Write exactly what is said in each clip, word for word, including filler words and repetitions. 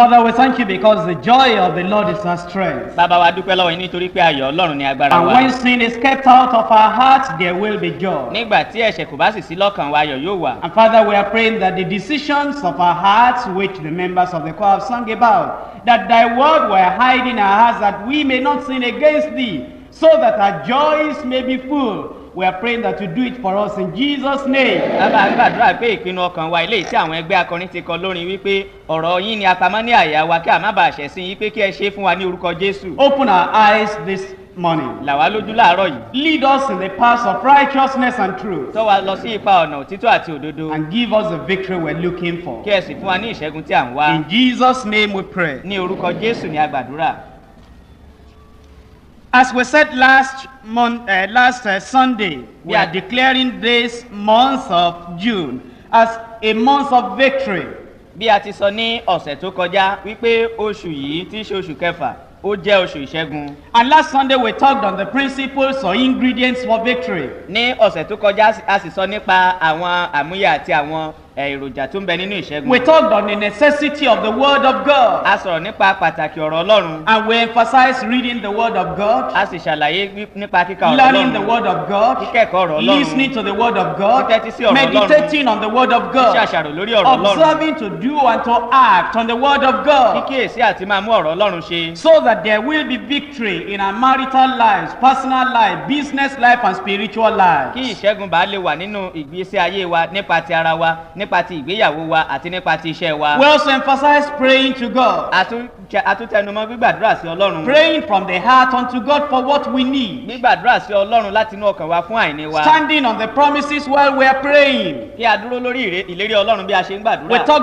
Father, we thank you because the joy of the Lord is our strength. And when sin is kept out of our hearts, there will be joy. And Father, we are praying that the decisions of our hearts, which the members of the choir have sung about, that thy word were hid in our hearts, that we may not sin against thee, so that our joys may be full. We are praying that you do it for us in Jesus' name. Open our eyes this morning. Lead us in the path of righteousness and truth. And give us the victory we're looking for. In Jesus' name we pray. As we said last month, uh, last uh, Sunday, we yeah. are declaring this month of June as a month of victory. And last Sunday we talked on the principles or ingredients for victory. We talked on the necessity of the Word of God. And we emphasized reading the Word of God, learning the Word of God, listening to the Word of God, meditating on the Word of God, observing to do and to act on the Word of God, so that there will be victory in our marital lives, personal life, business life, and spiritual lives. We also emphasize praying to God. Praying from the heart unto God for what we need. Standing on the promises while we are praying. We talked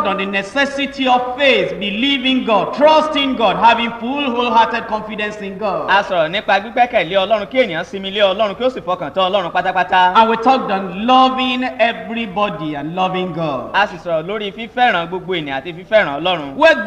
on the necessity of faith, believing God, trusting God, having full wholehearted confidence in God. And we talked on loving everybody and loving God. Where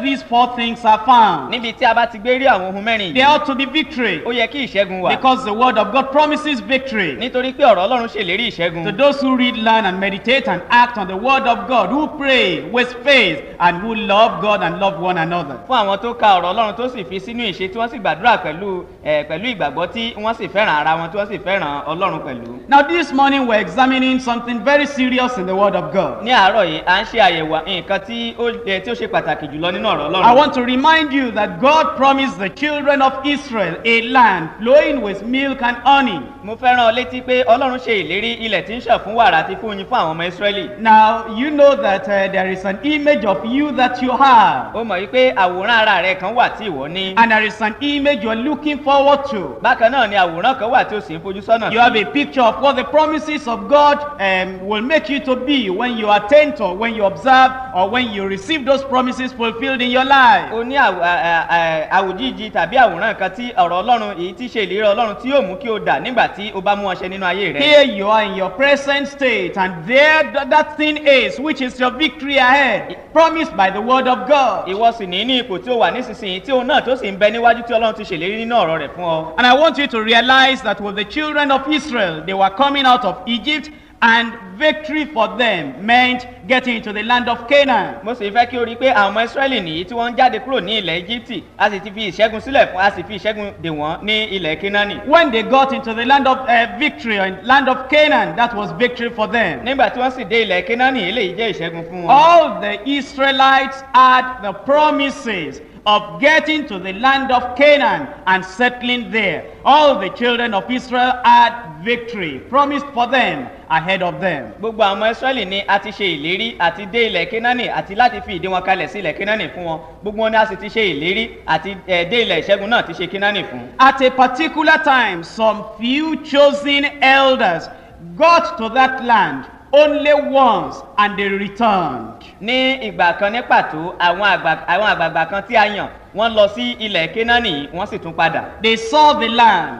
these four things are found, there ought to be victory, because the Word of God promises victory to those who read, learn, and meditate and act on the Word of God, who pray with faith and who love God and love one another. Now this morning we're examining something very serious in the Word of God. I want to remind you that God promised the children of Israel a land flowing with milk and honey. Now you know that uh, there is an image of you that you have, and there is an image you are looking forward to. You have a picture of what the promises of God um, will make you to be when you are or when you observe or when you receive those promises fulfilled in your life. Here you are in your present state, and there that thing is, which is your victory ahead, promised by the Word of God. And I want you to realize that with the children of Israel, they were coming out of Egypt, and victory for them meant getting into the land of Canaan. When they got into the land of uh, victory, or land of Canaan, that was victory for them. All the Israelites had the promises of getting to the land of Canaan and settling there. All the children of Israel had victory promised for them ahead of them. At a particular time, some few chosen elders got to that land only once, and they returned. They saw the land.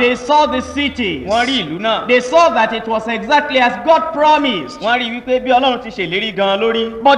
They saw the cities. They saw that it was exactly as God promised. But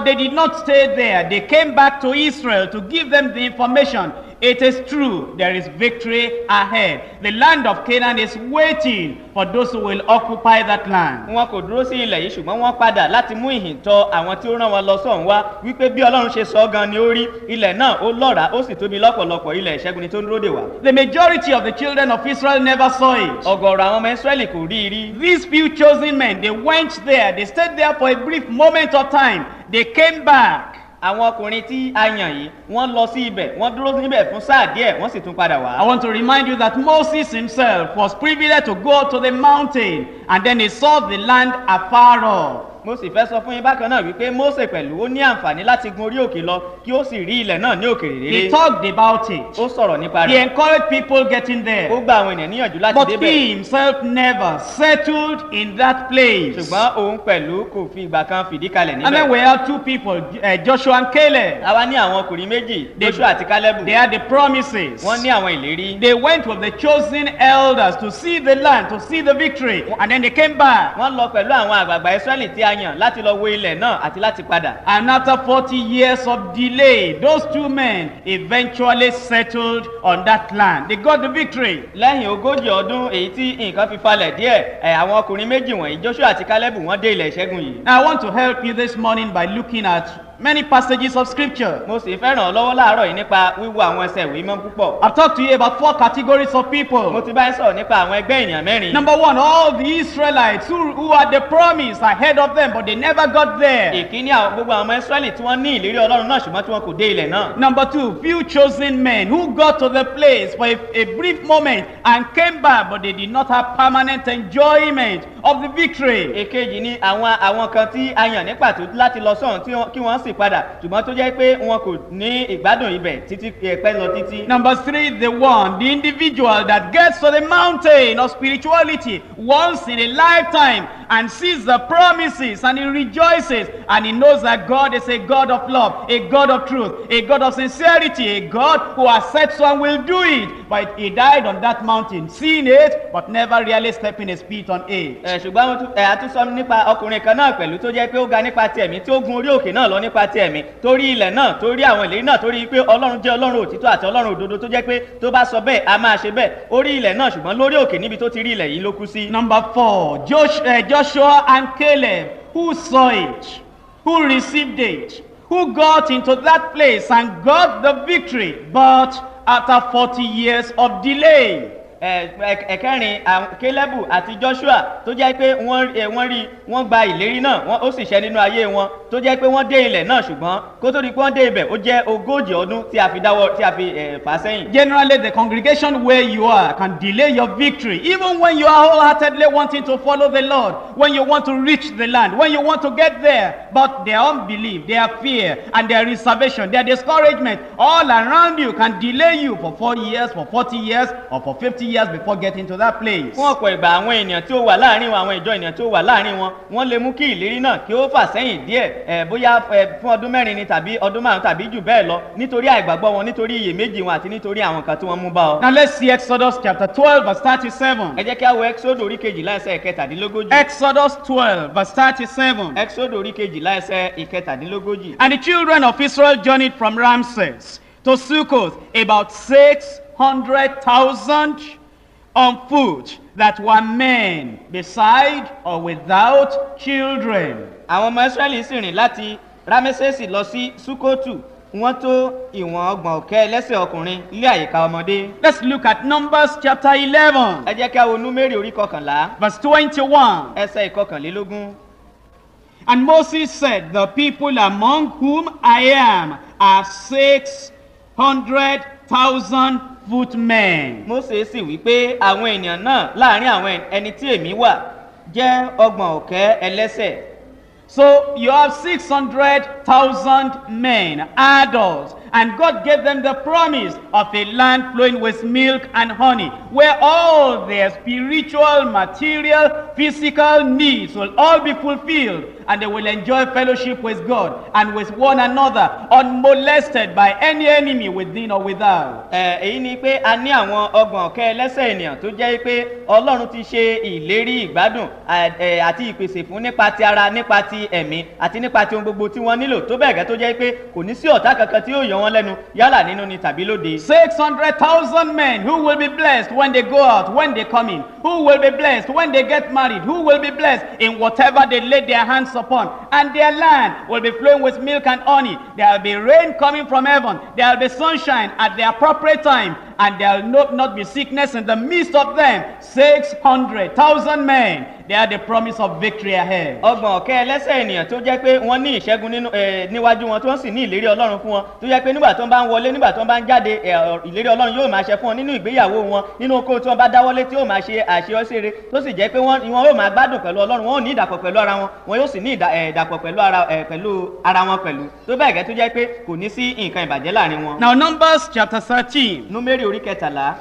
they did not stay there. They came back to Israel to give them the information. It is true, there is victory ahead. The land of Canaan is waiting for those who will occupy that land. Wọn kò dúró sí ilẹ̀ yìí, ṣùgbọ́n wọ́n padà láti mú ìhìn tọ àwọn tí ó rán wọn lọ sọ́hùn wá wípé bí Ọlọ́run ṣe sọ gan ni ó rí, ilẹ̀ náà ó lọ́ràá, ó sì tóbi lọ́pọ̀lọpọ̀, ilẹ̀ ìṣẹ́gun ni tó ń dúró dè wá. The majority of the children of Israel never saw it. Ọ̀gọ̀rọ̀ àwọn ọmọ Ísírẹ́lì kò rí i rí. These few chosen men, they went there, they stayed there for a brief moment of time, they came back. Àwọn ọkùnrin tí a yàn yìí, wọ́n lọ sí ibẹ̀, wọ́n dúró níbẹ̀ fún sáà díẹ̀, wọ́n sì tún padà wá. I want to remind you that Moses himself was privileged to go to the mountain and then he saw the land afar off. Mo sì fẹ́ sọ fún yín bákan náà wípé Mósè pẹ̀lú ó ní àǹfààní láti gun orí òkè lọ kí ó sì rí ilẹ̀ náà ní òkèèrè rere. He talked about it. Ó sọ̀rọ̀ nípa rẹ̀. He encouraged people getting there. Ó gba àwọn ènìyàn níyànjú láti débẹ̀. But he himself never settled in that place. Ṣùgbọ́n òun pẹ̀lú kò fi ìgbà kan fìdí kalẹ̀ níbẹ̀. And then we have two people, uh, Joshua and Caleb. Àwa ní àwọn ọkùnrin méjì, Joshua àti Caleb. They had the promises. Wọ́n ní àwọn ìlérí. They went with the chosen elders to see the land, to see the victory, and then they came back. Wọ́n lọ pẹ̀lú àwọn àgbààgbà Ísírẹ́lì tí a láti lọ wo ilẹ̀ náà àti láti padà. And after forty years of delay, those two men eventually settled on that land. They got the victory. Lẹ́yìn ogójì ọdún èyí tí nǹkan fi falẹ̀ díẹ̀, àwọn ọkùnrin méjì wọ̀nyí, Joshua àti Caleb, wọ́n dé ilẹ̀ ìṣẹ́gun yìí. I want to help you this morning by looking at many passages of scripture. Mo sì fẹ́ ràn ọ́ lọ́wọ́ láàárọ̀ yìí nípa wíwo àwọn ẹsẹ̀ ìwé mímọ́ púpọ̀. I've talked to you about four categories of people. Mo ti bá yín sọ̀rọ̀ nípa àwọn ẹgbẹ́ ènìyàn mẹ́rin. Number one, all the Israelites who, who had the promise ahead of them but they never got there. Ìkíní àwọn gbogbo àwọn ọmọ Ísírẹ́lì tí wọ́n ní ìlérí Ọlọ́run náà ṣùgbọ́n tí wọn kò dé ilẹ̀ náà. Number two, few chosen men who got to the place for a, a brief moment and came back but they did not have permanent enjoyment of the victory. Èkejì ni àwọn àwọn kan tí a yàn ní pàtó láti lọ sọ́hùn kí wọ́n sì padà ṣùgbọ́n tó jẹ́ pé wọn kò ní ìgbádùn ibẹ̀ títí pẹ́ lọ títí. Number three, the one, the individual that gets to the mountain of spirituality once in a lifetime and sees the promises and he rejoices and he knows that God is a God of love, a God of truth, a God of sincerity, a God who has said so and will do it. But he died on that mountain, seeing it but never really stepping his feet on it. Ṣùgbọ́n a tún sọ nípa ọkùnrin kan náà pẹ̀lú tó jẹ́ pé ó ga nípa ti ẹ̀mí tí ó gun orí òkè náà lọ nípa ti ẹ̀mí, torí ilẹ̀ náà, torí àwọn ìlérí náà, torí pé Ọlọ́run jẹ́ Ọlọ́run òtítọ́ àti Ọlọ́run òdodo tó jẹ́ pé tó bá sọ bẹ́ẹ̀ a máa ṣe bẹ́ẹ̀, orí ilẹ̀ náà ṣùgbọ́n lórí òkè níbi tó ti rí ilẹ̀ yìí ló kú sí. Number four, Josh, uh, Joshua and Caleb, who saw it, who received it, who got into that place and got the victory, but after forty years of delay. Ẹ̀kẹrin Kélébù àti Joshua tó jẹ́ pé wọ́n rí wọ́n gba ìlérí náà ó sì ṣẹ nínú ayé wọn tó jẹ́ pé wọ́n dé ilẹ̀ náà ṣùgbọ́n kó tó di pé wọ́n dé ibẹ̀ ó jẹ́ ogójì ọdún tí a fi dáwọ́ tí a fi fà sẹ́yìn. Generally, the congregation where you are can delay your victory even when you are wholeheartedly wanting to follow the Lord, when you want to reach the land, when you want to get there, but their unbelief, their fear and their reservation, their discouragement all around you can delay you for four years, for forty years or for fifty years. Years before getting to that place. Fún ọ̀pọ̀ ìgbà àwọn ènìyàn tí ó wà láàrin wọn, àwọn ìjọ ènìyàn tí ó wà láàrin wọn, wọ́n lè mú kí ìlérí náà kí ó fà sẹ́yìn díẹ̀ ẹ̀ bóyá fún ọdún mẹ́rin ni tàbí ọdún márùn tàbí jù bẹ́ẹ̀ lọ nítorí àìgbàgbọ́ wọn, nítorí iyèméjì wọn àti nítorí àwọn kan tí wọ́n mú bá ọ. Now let's see Exodus chapter twelve verse thirty-seven. Ẹ jẹ́ kí a wo Exodus orí kejìlá ẹsẹ̀ ìkẹtàdínlógójì. Exodus twelve verse thirty-seven. Exodus orí kejìlá ẹsẹ̀ ìkẹtàdínlógójì. And the children of Israel journeyed from Ramses to Succoth, about six hundred thousand. On foot that were men beside or without children. Àwọn ọmọ Ísírẹ́lì sì rìn láti Rámẹ́sẹ̀sì lọ sí Súkótù, wọ́n tó ìwọ̀n ọgbọ̀n ọ̀kẹ́ ẹlẹ́sẹ̀ ọkùnrin lé àyíká ọmọdé. Let's look at Numbers chapter eleven. Ẹ jẹ́ kí a wo Númérì orí kọkànlá. Verse twenty-one. Ẹsẹ̀ ìkọkànlélógún. And Moses said, the people among whom I am are six hundred thousand footmen. Mósè sì wí pé àwọn ènìyàn náà láàrin àwọn ẹni tí èmi wà jẹ́ ọgbọ̀n ọ̀kẹ́ ẹlẹ́sẹ̀. So you have six hundred thousand men, adults, and God gave them the promise of a land flowing with milk and honey, where all their spiritual, material, physical needs will all be fulfilled. and they will enjoy fellowship with God and with one another, unmolested by any enemy within or without. Èyí ni pé a ní àwọn ọgbọ̀n ọ̀kẹ́ ẹlẹ́sẹ̀ ènìyàn tó jẹ́ pé Ọlọ́run ti ṣe ìlérí ìgbádùn àti ìpèsè fún nípa ti ara, nípa ti ẹ̀mí, àti nípa ti ohun gbogbo tí wọ́n nílò, tó bẹ́ẹ̀ gẹ́ tó jẹ́ pé kò ní sí ọ̀tá kankan tí yóò yọ wọ́n lẹ́nu yálà nínú ni tàbí lóde. Six hundred thousand men who will be blessed when they go out, when they come in, who will be blessed when they get married, who will be blessed in whatever they lay their hands upon, and their land will be flowing with milk and honey. There will be rain coming from heaven, there will be sunshine at the appropriate time, and there will not, not be sickness in the midst of them. six hundred thousand men, they are the promise of victory ahead. Ọgbọ̀n ọ̀kẹ́ ẹlẹ́sẹ̀ ènìyàn tó jẹ́ pé wọ́n ní ìṣẹ́gun nínú níwájú wọn, tí wọ́n sì ní ìlérí Ọlọ́run fún wọn, tó jẹ́ pé nígbà tó ń bá ń wọlé, nígbà tó ń bá ń jáde, ìlérí Ọlọ́run yóò máa ṣẹ fún wọn nínú ìgbéyàwó wọn, nínú okòwò tí wọ́n bá dáwọ́lé tí yóò máa ṣe àṣeyọrí, tó sì jẹ́ pé wọ́n yóò máa gbádùn pẹ̀lú Ọlọ́run, wọn ò ní ìdàpọ̀ pẹ̀lú ara wọn, wọn yóò sì ní ìdàpọ̀ pẹ̀lú ara wọn pẹ̀lú, tó bẹ́ẹ̀ gẹ́ tó jẹ́ pé kò ní sí nǹkan ìbàjẹ́ láàrin wọn. Now Numbers chapter thirteen. Númérì orí kẹtàlá.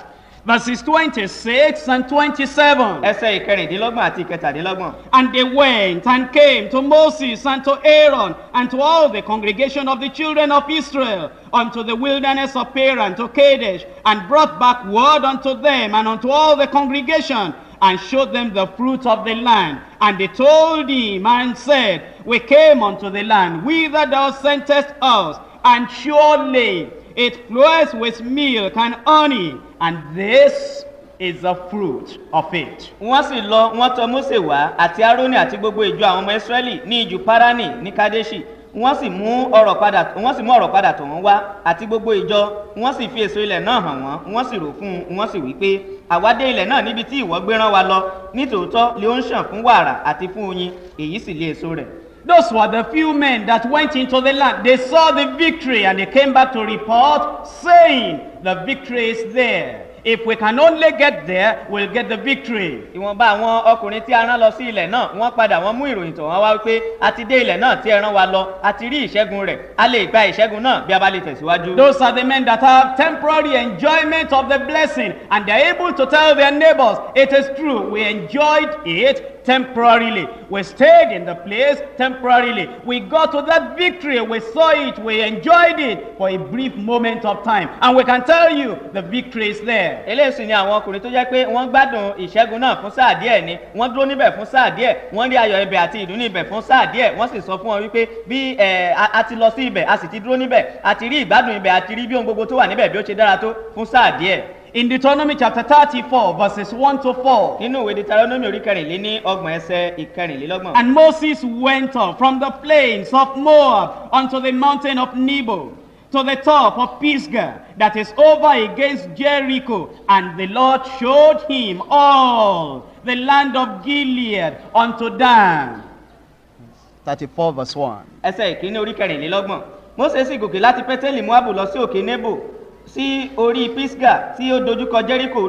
Verses twenty-six and twenty-seven. Ẹsẹ̀ ìkẹrìndínlọ́gbọ̀n àti ìkẹtàdínlọ́gbọ̀n. And they went and came to Moses and to Aaron and to all the congregation of the children of Israel unto the wilderness of Paran to Kadesh, and brought back word unto them and unto all the congregation, and showed them the fruit of the land. And they told him and said, We came unto the land whither thou sentest us, and surely it flows with milk and honey, and this is the fruit of it. Wọ́n sì lọ, wọ́n tọ̀ Mósè wá àti Árónì àti gbogbo ìjọ àwọn ọmọ Ísírẹ́lì ní ijù Páránì ní Kadeṣi. Wọ́n sì mú ọ̀rọ̀ padà, wọ́n sì mú ọ̀rọ̀ padà tọ̀ wọ́n wá àti gbogbo ìjọ, wọ́n sì fi èso ilẹ̀ náà hàn wọ́n, wọ́n sì rò fún un, wọ́n sì wí pé àwa dé ilẹ̀ náà níbi tí ìwọ gbé rán wa lọ, nítòótọ́ lé ó ń ṣàn fún wàrà àti fún oyin, èyí sì lé èso rẹ̀. Those were the few men that went into the land. They saw the victory and they came back to report, saying, The victory is there. If we can only get there, we'll get the victory. Ìwọ̀nba àwọn ọkùnrin tí a rán lọ sí ilẹ̀ náà, wọ́n padà wọ́n mú ìròyìn tọ̀ wọ́n wá wípé a ti dé ilẹ̀ náà tí ẹ rán wa lọ, a ti rí ìṣẹ́gun rẹ̀, a lè gba ìṣẹ́gun náà bí a bá lè tẹ̀síwájú. Those are the men that have temporary enjoyment of the blessing, and they are able to tell their neighbors, it is true, we enjoyed it temporarily. We stayed in the place temporarily. We got to that victory. We saw it. We enjoyed it for a brief moment of time. And we can tell you the victory is there. Eléyìí ni àwọn ọkùnrin tó jẹ́ pé wọ́n gbádùn ìṣẹ́gun náà fún sáà díẹ̀ ni. Wọ́n dúró níbẹ̀ fún sáà díẹ̀. Wọ́n rí ayọ̀ ibẹ̀ àti ìdùnnú ibẹ̀ fún sáà díẹ̀. Wọ́n sì sọ fún wọn wípé bí a ti lọ sí ibẹ̀, a sì ti dúró níbẹ̀, a ti rí ìgbádùn ibẹ̀, a ti rí bí ohun gbogbo tó wà níbẹ̀ bí ó ṣe dára tó fún sáà díẹ̀. In Deuteronomy chapter thirty-four, verses one to four. And Moses went up from the plains of Moab unto the mountain of Nebo, to the top of Pisgah, that is over against Jericho. And the Lord showed him all the land of Gilead unto Dan. thirty-four, verse one. Moses gòkè láti Pẹ́tẹ́lì Móábù lọ sí òkè Nebo, sí orí Pisgah tí ó dojúkọ Jericho,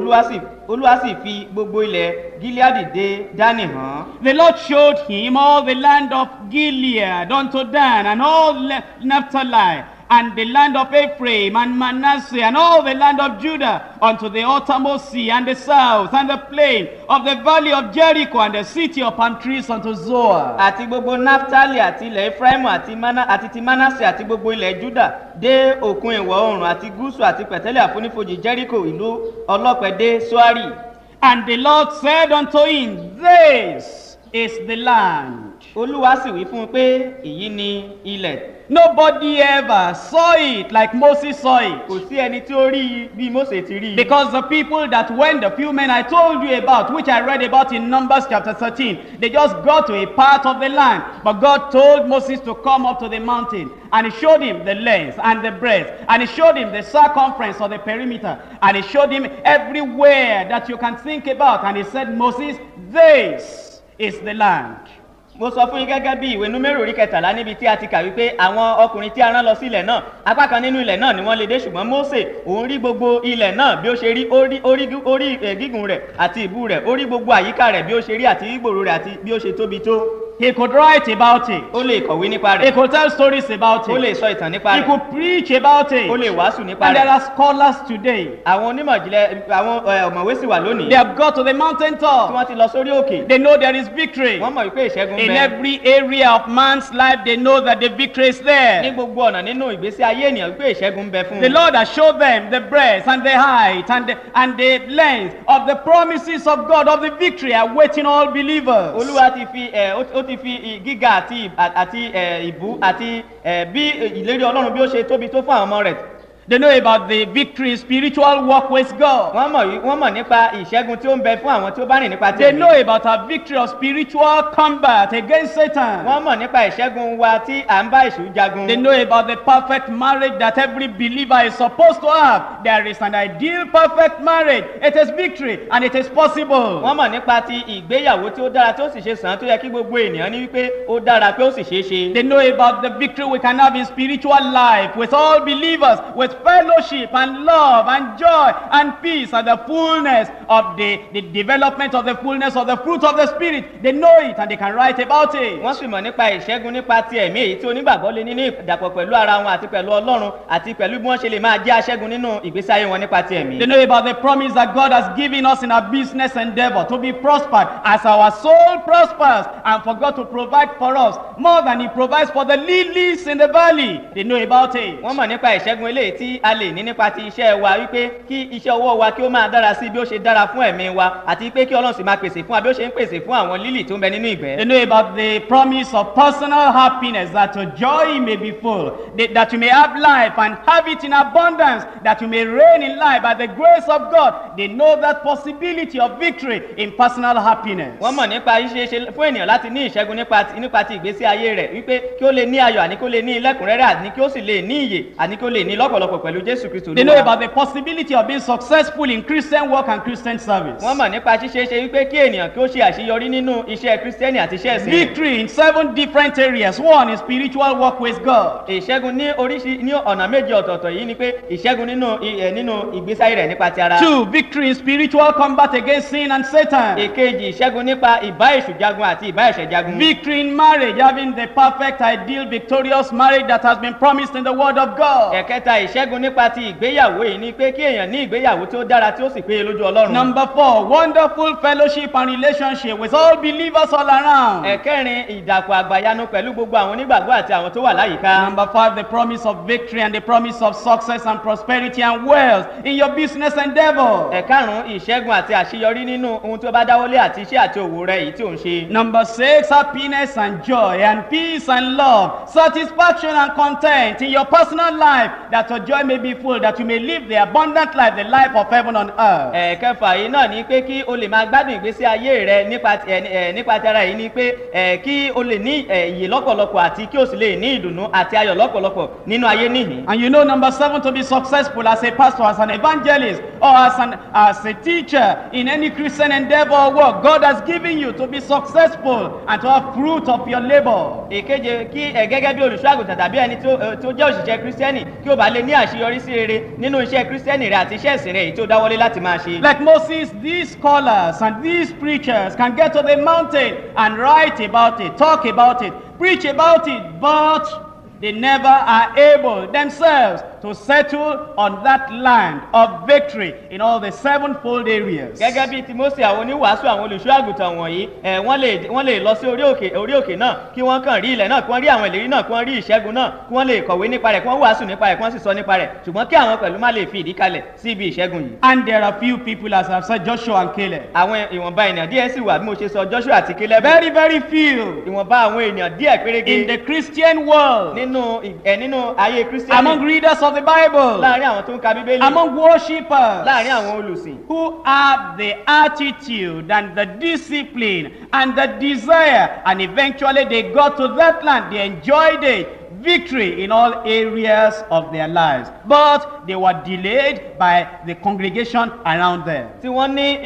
Olúwa sì fi gbogbo ilẹ̀ Gilead dé Dánì hàn. The Lord showed him all the land of Gilead unto Dan, and all Naphtali, and the land of Ephraim and Manasseh, and all the land of Judah, unto the uttermost sea, and the south, and the plain of the valley of Jericho, and the city of palm trees unto Zoar. Àti gbogbo Naphtali, àti ilẹ̀ Ephraim, àti ti Manasseh, àti gbogbo ilẹ̀ Judah, dé òkun ìwọ̀ oòrùn àti gúúsù, àti pẹ̀tẹ́lẹ̀ àfonífojì Jericho, ìlú ọlọ́pẹ dé Soari. And the Lord said unto him, This is the land. Olúwa sì wí fún un pé èyí ni ilẹ̀. Nobody ever saw it like Moses saw it. Kò sí ẹni tí ó rí bí Mósè ti rí. Because the people that went, the few men I told you about, which I read about in Numbers chapter thirteen, they just got to a part of the land. But God told Moses to come up to the mountain, and he showed him the length and the breadth, and he showed him the circumference or the perimeter, and he showed him everywhere that you can think about. And he said, Moses, this is the land. Mo sọ fún yín gẹ́gẹ́ bí ìwé Númérò orí kẹtàlá níbi tí a ti kà wípé àwọn ọkùnrin tí a rán lọ sí ilẹ̀ náà, apá kan nínú ilẹ̀ náà ni wọ́n lè dé, ṣùgbọ́n Mósè òun rí gbogbo ilẹ̀ náà bí ó ṣe rí, orí gígùn rẹ̀ àti ìbú rẹ̀, orí gbogbo àyíká rẹ̀ bí ó ṣe rí àti ìgbòòrò rẹ̀ àti bí ó ṣe tóbi tó. He could write about it. He could tell stories about it. He could preach about it. And there are scholars today. They have got to the mountaintop. They know there is victory. In every area of man's life, they know that the victory is there. The Lord has showed them the breadth and the height and the, and the length of the promises of God, of the victory awaiting all believers. They know about the victory spiritual walk with God. They know about our victory of spiritual combat against Satan. They know about the perfect marriage that every believer is supposed to have. There is an ideal perfect marriage. It is victory and it is possible. They know about the victory we can have in spiritual life with all believers, with fellowship and love and joy and peace and the fullness of the, the development of the fullness of the fruit of the Spirit. They know it and they can write about it. They know about the promise that God has given us in our business endeavor to be prospered as our soul prospers, and for God to provide for us more than He provides for the lilies in the valley. They know about it. They know about the promise of personal happiness, that your joy may be full, that you may have life and have it in abundance, that you may reign in life by the grace of God. They know that possibility of victory in personal happiness. They know about the possibility of being successful in Christian work and Christian service. Victory in seven different areas. One is spiritual work with God. Two, victory in spiritual combat against sin and Satan. Victory in marriage, having the perfect, ideal, victorious marriage that has been promised in the Word of God. Number four, wonderful fellowship and relationship with all believers all around. Number five, the promise of victory and the promise of success and prosperity and wealth in your business endeavor. Number six, happiness and joy and peace and love, satisfaction and content in your personal life, that your joy may be full, that you may live the abundant life, the life of heaven on earth. And you know, number seven, to be successful as a pastor, as an evangelist, or as an as a teacher in any Christian endeavor or work, God has given you to be successful and to have fruit of your labor. Like Moses, these scholars and these preachers can get to the mountain and write about it, talk about it, preach about it, but they never are able themselves to settle on that land of victory in all the sevenfold areas. And there are few people, as I've said, Joshua and Caleb. Very, very few in the Christian world, among readers of the Bible, among worshippers who have the attitude and the discipline and the desire, and eventually they got to that land, they enjoyed it, victory in all areas of their lives, but they were delayed by the congregation around them. Well, I,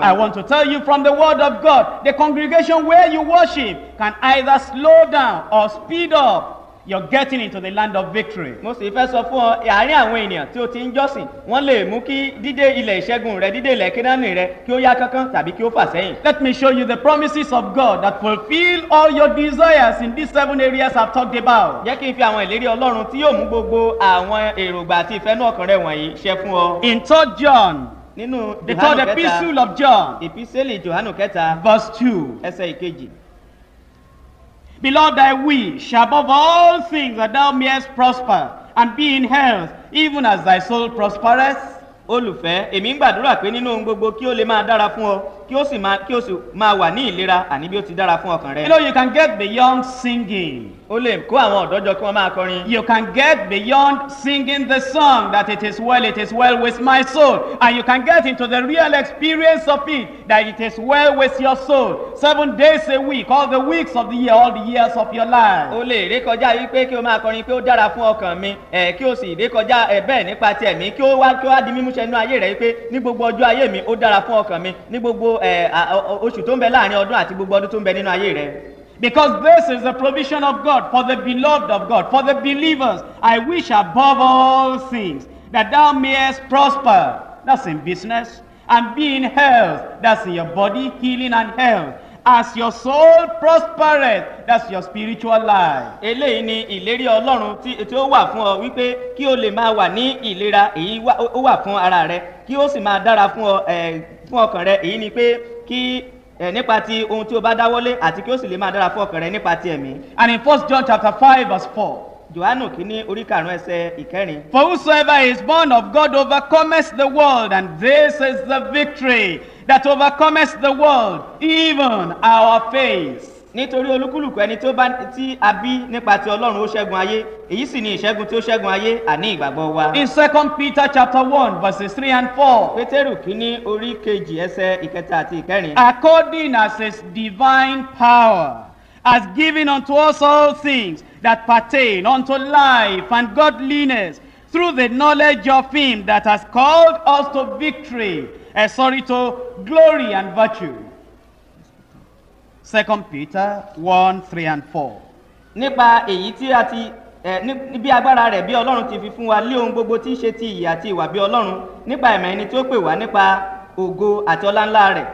I want to tell you from the Word of God, the congregation where you worship can either slow down or speed up you're getting into the land of victory. Mo sì fẹ́ sọ fún ọ àárín àwọn ènìyàn tí ó ti ń jọ́sìn wọ́n lè mú kí dídé ilẹ̀ ìṣẹ́gun rẹ dídé ilẹ̀ Kénáánì rẹ kí ó yá kánkán tàbí kí ó fà sẹ́yìn. Let me show you the promises of God that fulfill all your desires in these seven areas I've talked about. Jẹ́ kí n fi àwọn ìlérí Ọlọ́run tí yóò mú gbogbo àwọn èròǹgbà àti ìfẹ́nú ọkàn rẹ wọ̀nyí ṣẹ fún ọ. In third John, nínú the third epistle of John, ìpísẹ́lì Jòhánù kẹta, verse two, ẹsẹ̀ ìkejì. Beloved, I wish above all things that thou mayest prosper and be in health, even as thy soul prospereth. Olùfẹ́, èmi ń gbàdúrà pé nínú ohun gbogbo kí ó lè máa dára fún ọ, kí ó sì máa kí ó sì máa wà ní ìlera àní bí ó ti dára fún ọkàn rẹ. You know, you can get beyond singing. Ó lè kó àwọn ọ̀dọ́ jọ kí wọ́n máa kọrin. You can get beyond singing the song that it is well, it is well with my soul. And you can get into the real experience of it, that it is well with your soul. Seven days a week, all the weeks of the year, all the years of your life. Ó lè rékọjá wípé kí o máa kọrin pé ó dára fún ọkàn mi, ẹ̀ kí o sì rékọjá ẹ̀ bẹ́ẹ̀ nípa ti ẹ̀mí kí ó wá kí ó wá di mímúṣẹ nínú ayé rẹ̀ wípé ní gbogbo ọjọ́ ayé mi ó dára fún ọkàn mi ní gbogbo oṣù tó ń bẹ láàrin ọdún àti gbogbo ọdún tó ń bẹ nínú ayé rẹ. Because this is the provision of God for the beloved of God, for the believers. I wish above all things that thou mayest prosper, that's in business, and be in health, that's in your body, healing and health, as your soul prospereth, that's your spiritual life. Eléyìí ni ìlérí Ọlọ́run tí ó wà fún ọ wípé kí o lè máa wà ní ìlera èyí ó wà fún ara rẹ kí ó sì máa dára fún ọ fún ọkàn rẹ èyí ni pé kí nípa ti ohun tí o bá dáwọ́lé àti kí ó sì lè máa dára fún ọkàn rẹ nípa ti ẹ̀mí. And in First John chapter five verse four. Jòhánù kìíní orí karùn-ún ẹsẹ̀ ìkẹrin. For whosoever is born of God overcometh the world, and this is the victory that overcometh the world, even our faith. Nítorí olúkúlùkù ẹni tó bá tí a bí nípa ti Ọlọ́run ó ṣẹ́gun ayé, èyí sì ni ìṣẹ́gun tí ó ṣẹ́gun ayé àní ìgbàgbọ́ wa. In Second Peter chapter one verses three and four. Pétérù kìíní orí kejì ẹsẹ̀ ìkẹta àti ìkẹrin. According as his divine power has given unto us all things that pertain unto life and godliness, through the knowledge of him that has called us to victory, uh, sorry, to glory and virtue. Second Peter one, three and four. Nípa èyí tí a ti níbi agbára rẹ̀ bí Ọlọ́run ti fi fún wa lé ohun gbogbo tí í ṣe ti iyì àti ìwà bí Ọlọ́run nípa ìmọ̀ ẹni tí ó pè wá nípa ògo àti ọlá ńlá rẹ̀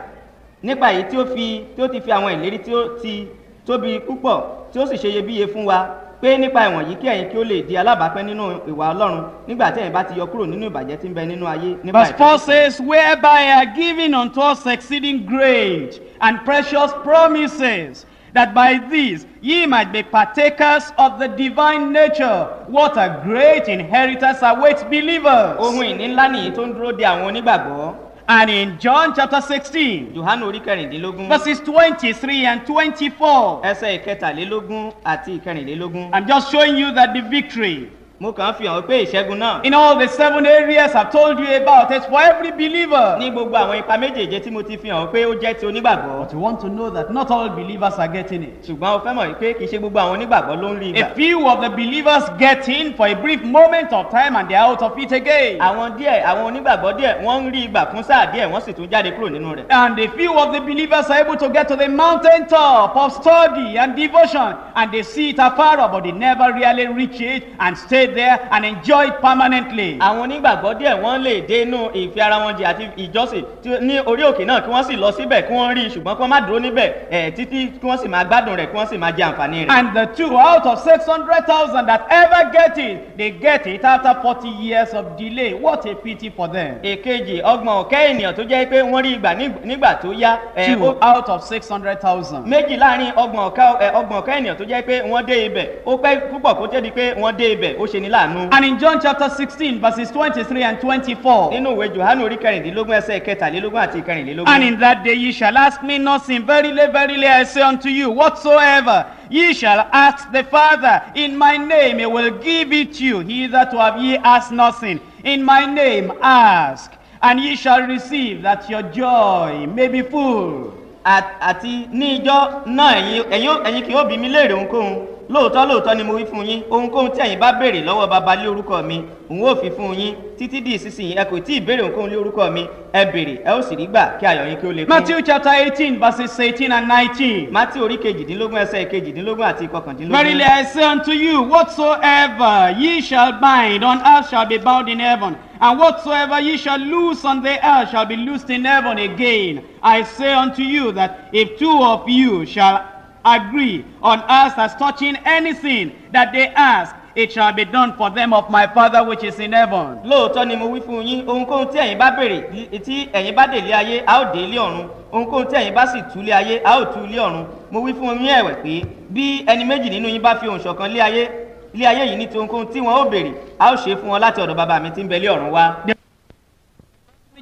nípa èyí tí ó fi tí ó ti fi àwọn ìlérí tí ó ti tóbi púpọ̀ tí ó sì ṣe iyebíye fún wa pé nípa ìwọ̀nyí kí ẹ̀yin kí ó lè di alábàápín nínú ìwà Ọlọ́run nígbà tí ẹ̀yin bá ti yọ kúrò nínú ìbàjẹ́ tí ń bẹ nínú ayé. Verse four says, whereby are given unto us exceeding great and precious promises, that by these ye might be partakers of the divine nature. What a great inheritance awaits believers. Ohun ìní ńlá nìyí tó ń dúró de àwọn onígbàgbọ́. And in John chapter sixteen, Jòhánù orí kẹrìndínlógún, verses twenty-three and twenty-four, ẹsẹ̀ ìkẹtàlélógún àti ìkẹrìnlélógún. I'm just showing you that the victory, mo kàn fi hàn pé ìṣẹ́gun náà, in all the seven areas I've told you about, it's for every believer. Ní gbogbo àwọn ipa méjèèje tí mo ti fi hàn pé ó jẹ́ ti onígbàgbọ́. But you want to know that not all believers are getting it. Ṣùgbọ́n o fẹ́ mọ̀ pé kì í ṣe gbogbo àwọn onígbàgbọ́ ló ń rí ìgbà. A few of the believers get in for a brief moment of time and they are out of it again. Àwọn díẹ̀ àwọn onígbàgbọ́ díẹ̀ wọ́n ń rí ìgbà fún sáà díẹ̀ wọ́n sì tún jáde kúrò nínú rẹ̀. And a few of the believers are able to get to the mountain top of study and devotion and they see it afar, but they never really reach it and stay there and enjoy it permanently. Àwọn onígbàgbọ́ díẹ̀ wọ́n lè dé inú ìfi ara wọn jì àti ìjọsìn ní orí òkè náà kí wọ́n sì lọ síbẹ̀ kí wọ́n rí ṣùgbọ́n kí wọ́n má dúró níbẹ̀ títí kí wọ́n sì máa gbádùn rẹ̀ kí wọ́n sì máa jẹ àǹfààní rẹ̀. And the two out of six hundred thousand that ever get it, they get it after forty years of delay. What a pity for them. Èkejì ọgbọ̀n ọ̀kẹ́ ènìyàn tó jẹ́ pé wọ́n rí ìgbà nígbà tó yá. Two out of six hundred thousand. Méjì láàrin ọgbọ̀n ọ̀kẹ́ ènìyàn tó jẹ́ pé wọ́n dé ibẹ̀ ó pẹ́ púpọ̀ kó tó di pé wọ́n dé ibẹ̀ ó ṣe ní láàánú. And in John chapter sixteen verses twenty-three and twenty-four. Nínú ìwé Jòhánù orí kẹrìndínlógún ẹsẹ̀ kẹtàlélógún àti ìkẹrìnlélógún. And in that day ye shall ask me nothing, verily verily I say unto you, whatsoever ye shall ask the Father in my name, he will give it you. Hitherto have ye asked nothing. In my name ask, and ye shall receive, that your joy may be full. Àti ní ijọ́ náà ẹ̀yin kì yóò bi mí léèrè ohunkóhun lóòótọ́ lóòótọ́ ni mo wí fún yín, ohunkóhun tí ẹ̀yin bá béèrè lọ́wọ́ baba lé orúkọ mi òun ó fi fún yín. Títí di ìsinsìnyí ẹ kò tí ì béèrè ohunkóhun lé orúkọ mi, ẹ béèrè ẹ ó sì rí gbà kí ayọ̀ yín kí ó le kún. Matthew chapter eighteen verses eighteen and nineteen. Matthew orí kejìdínlógún ẹsẹ̀ kejìdínlógún àti kọkàndínlógún. Verily I say unto you, whatsoever ye shall bind on earth shall be bound in heaven, and whatsoever ye shall loose on the earth shall be loosed in heaven again. I say unto you that if two of you shall agree on earth as touching anything that they ask, it shall be done for them of my Father which is in heaven. Lóòótọ́ ni mo wí fún yín, ohunkóhun tí ẹ̀yin bá béèrè tí ẹ̀yin bá délé ayé a ó dé ilé ọ̀run, ohunkóhun tí ẹ̀yin bá sì tú lé ayé a ó tú ilé ọ̀run. Mo wí fún yín ẹ̀wẹ̀ pé bí ẹni méjì nínú yín bá fi ohùn ṣọ̀kan lé ayé ilé ayé yìí ní ti ohunkóhun tí wọn ó béèrè a ó ṣe fún wọn láti ọ̀dọ̀ bàbá mi tí ń bẹ lé ọ̀run wá.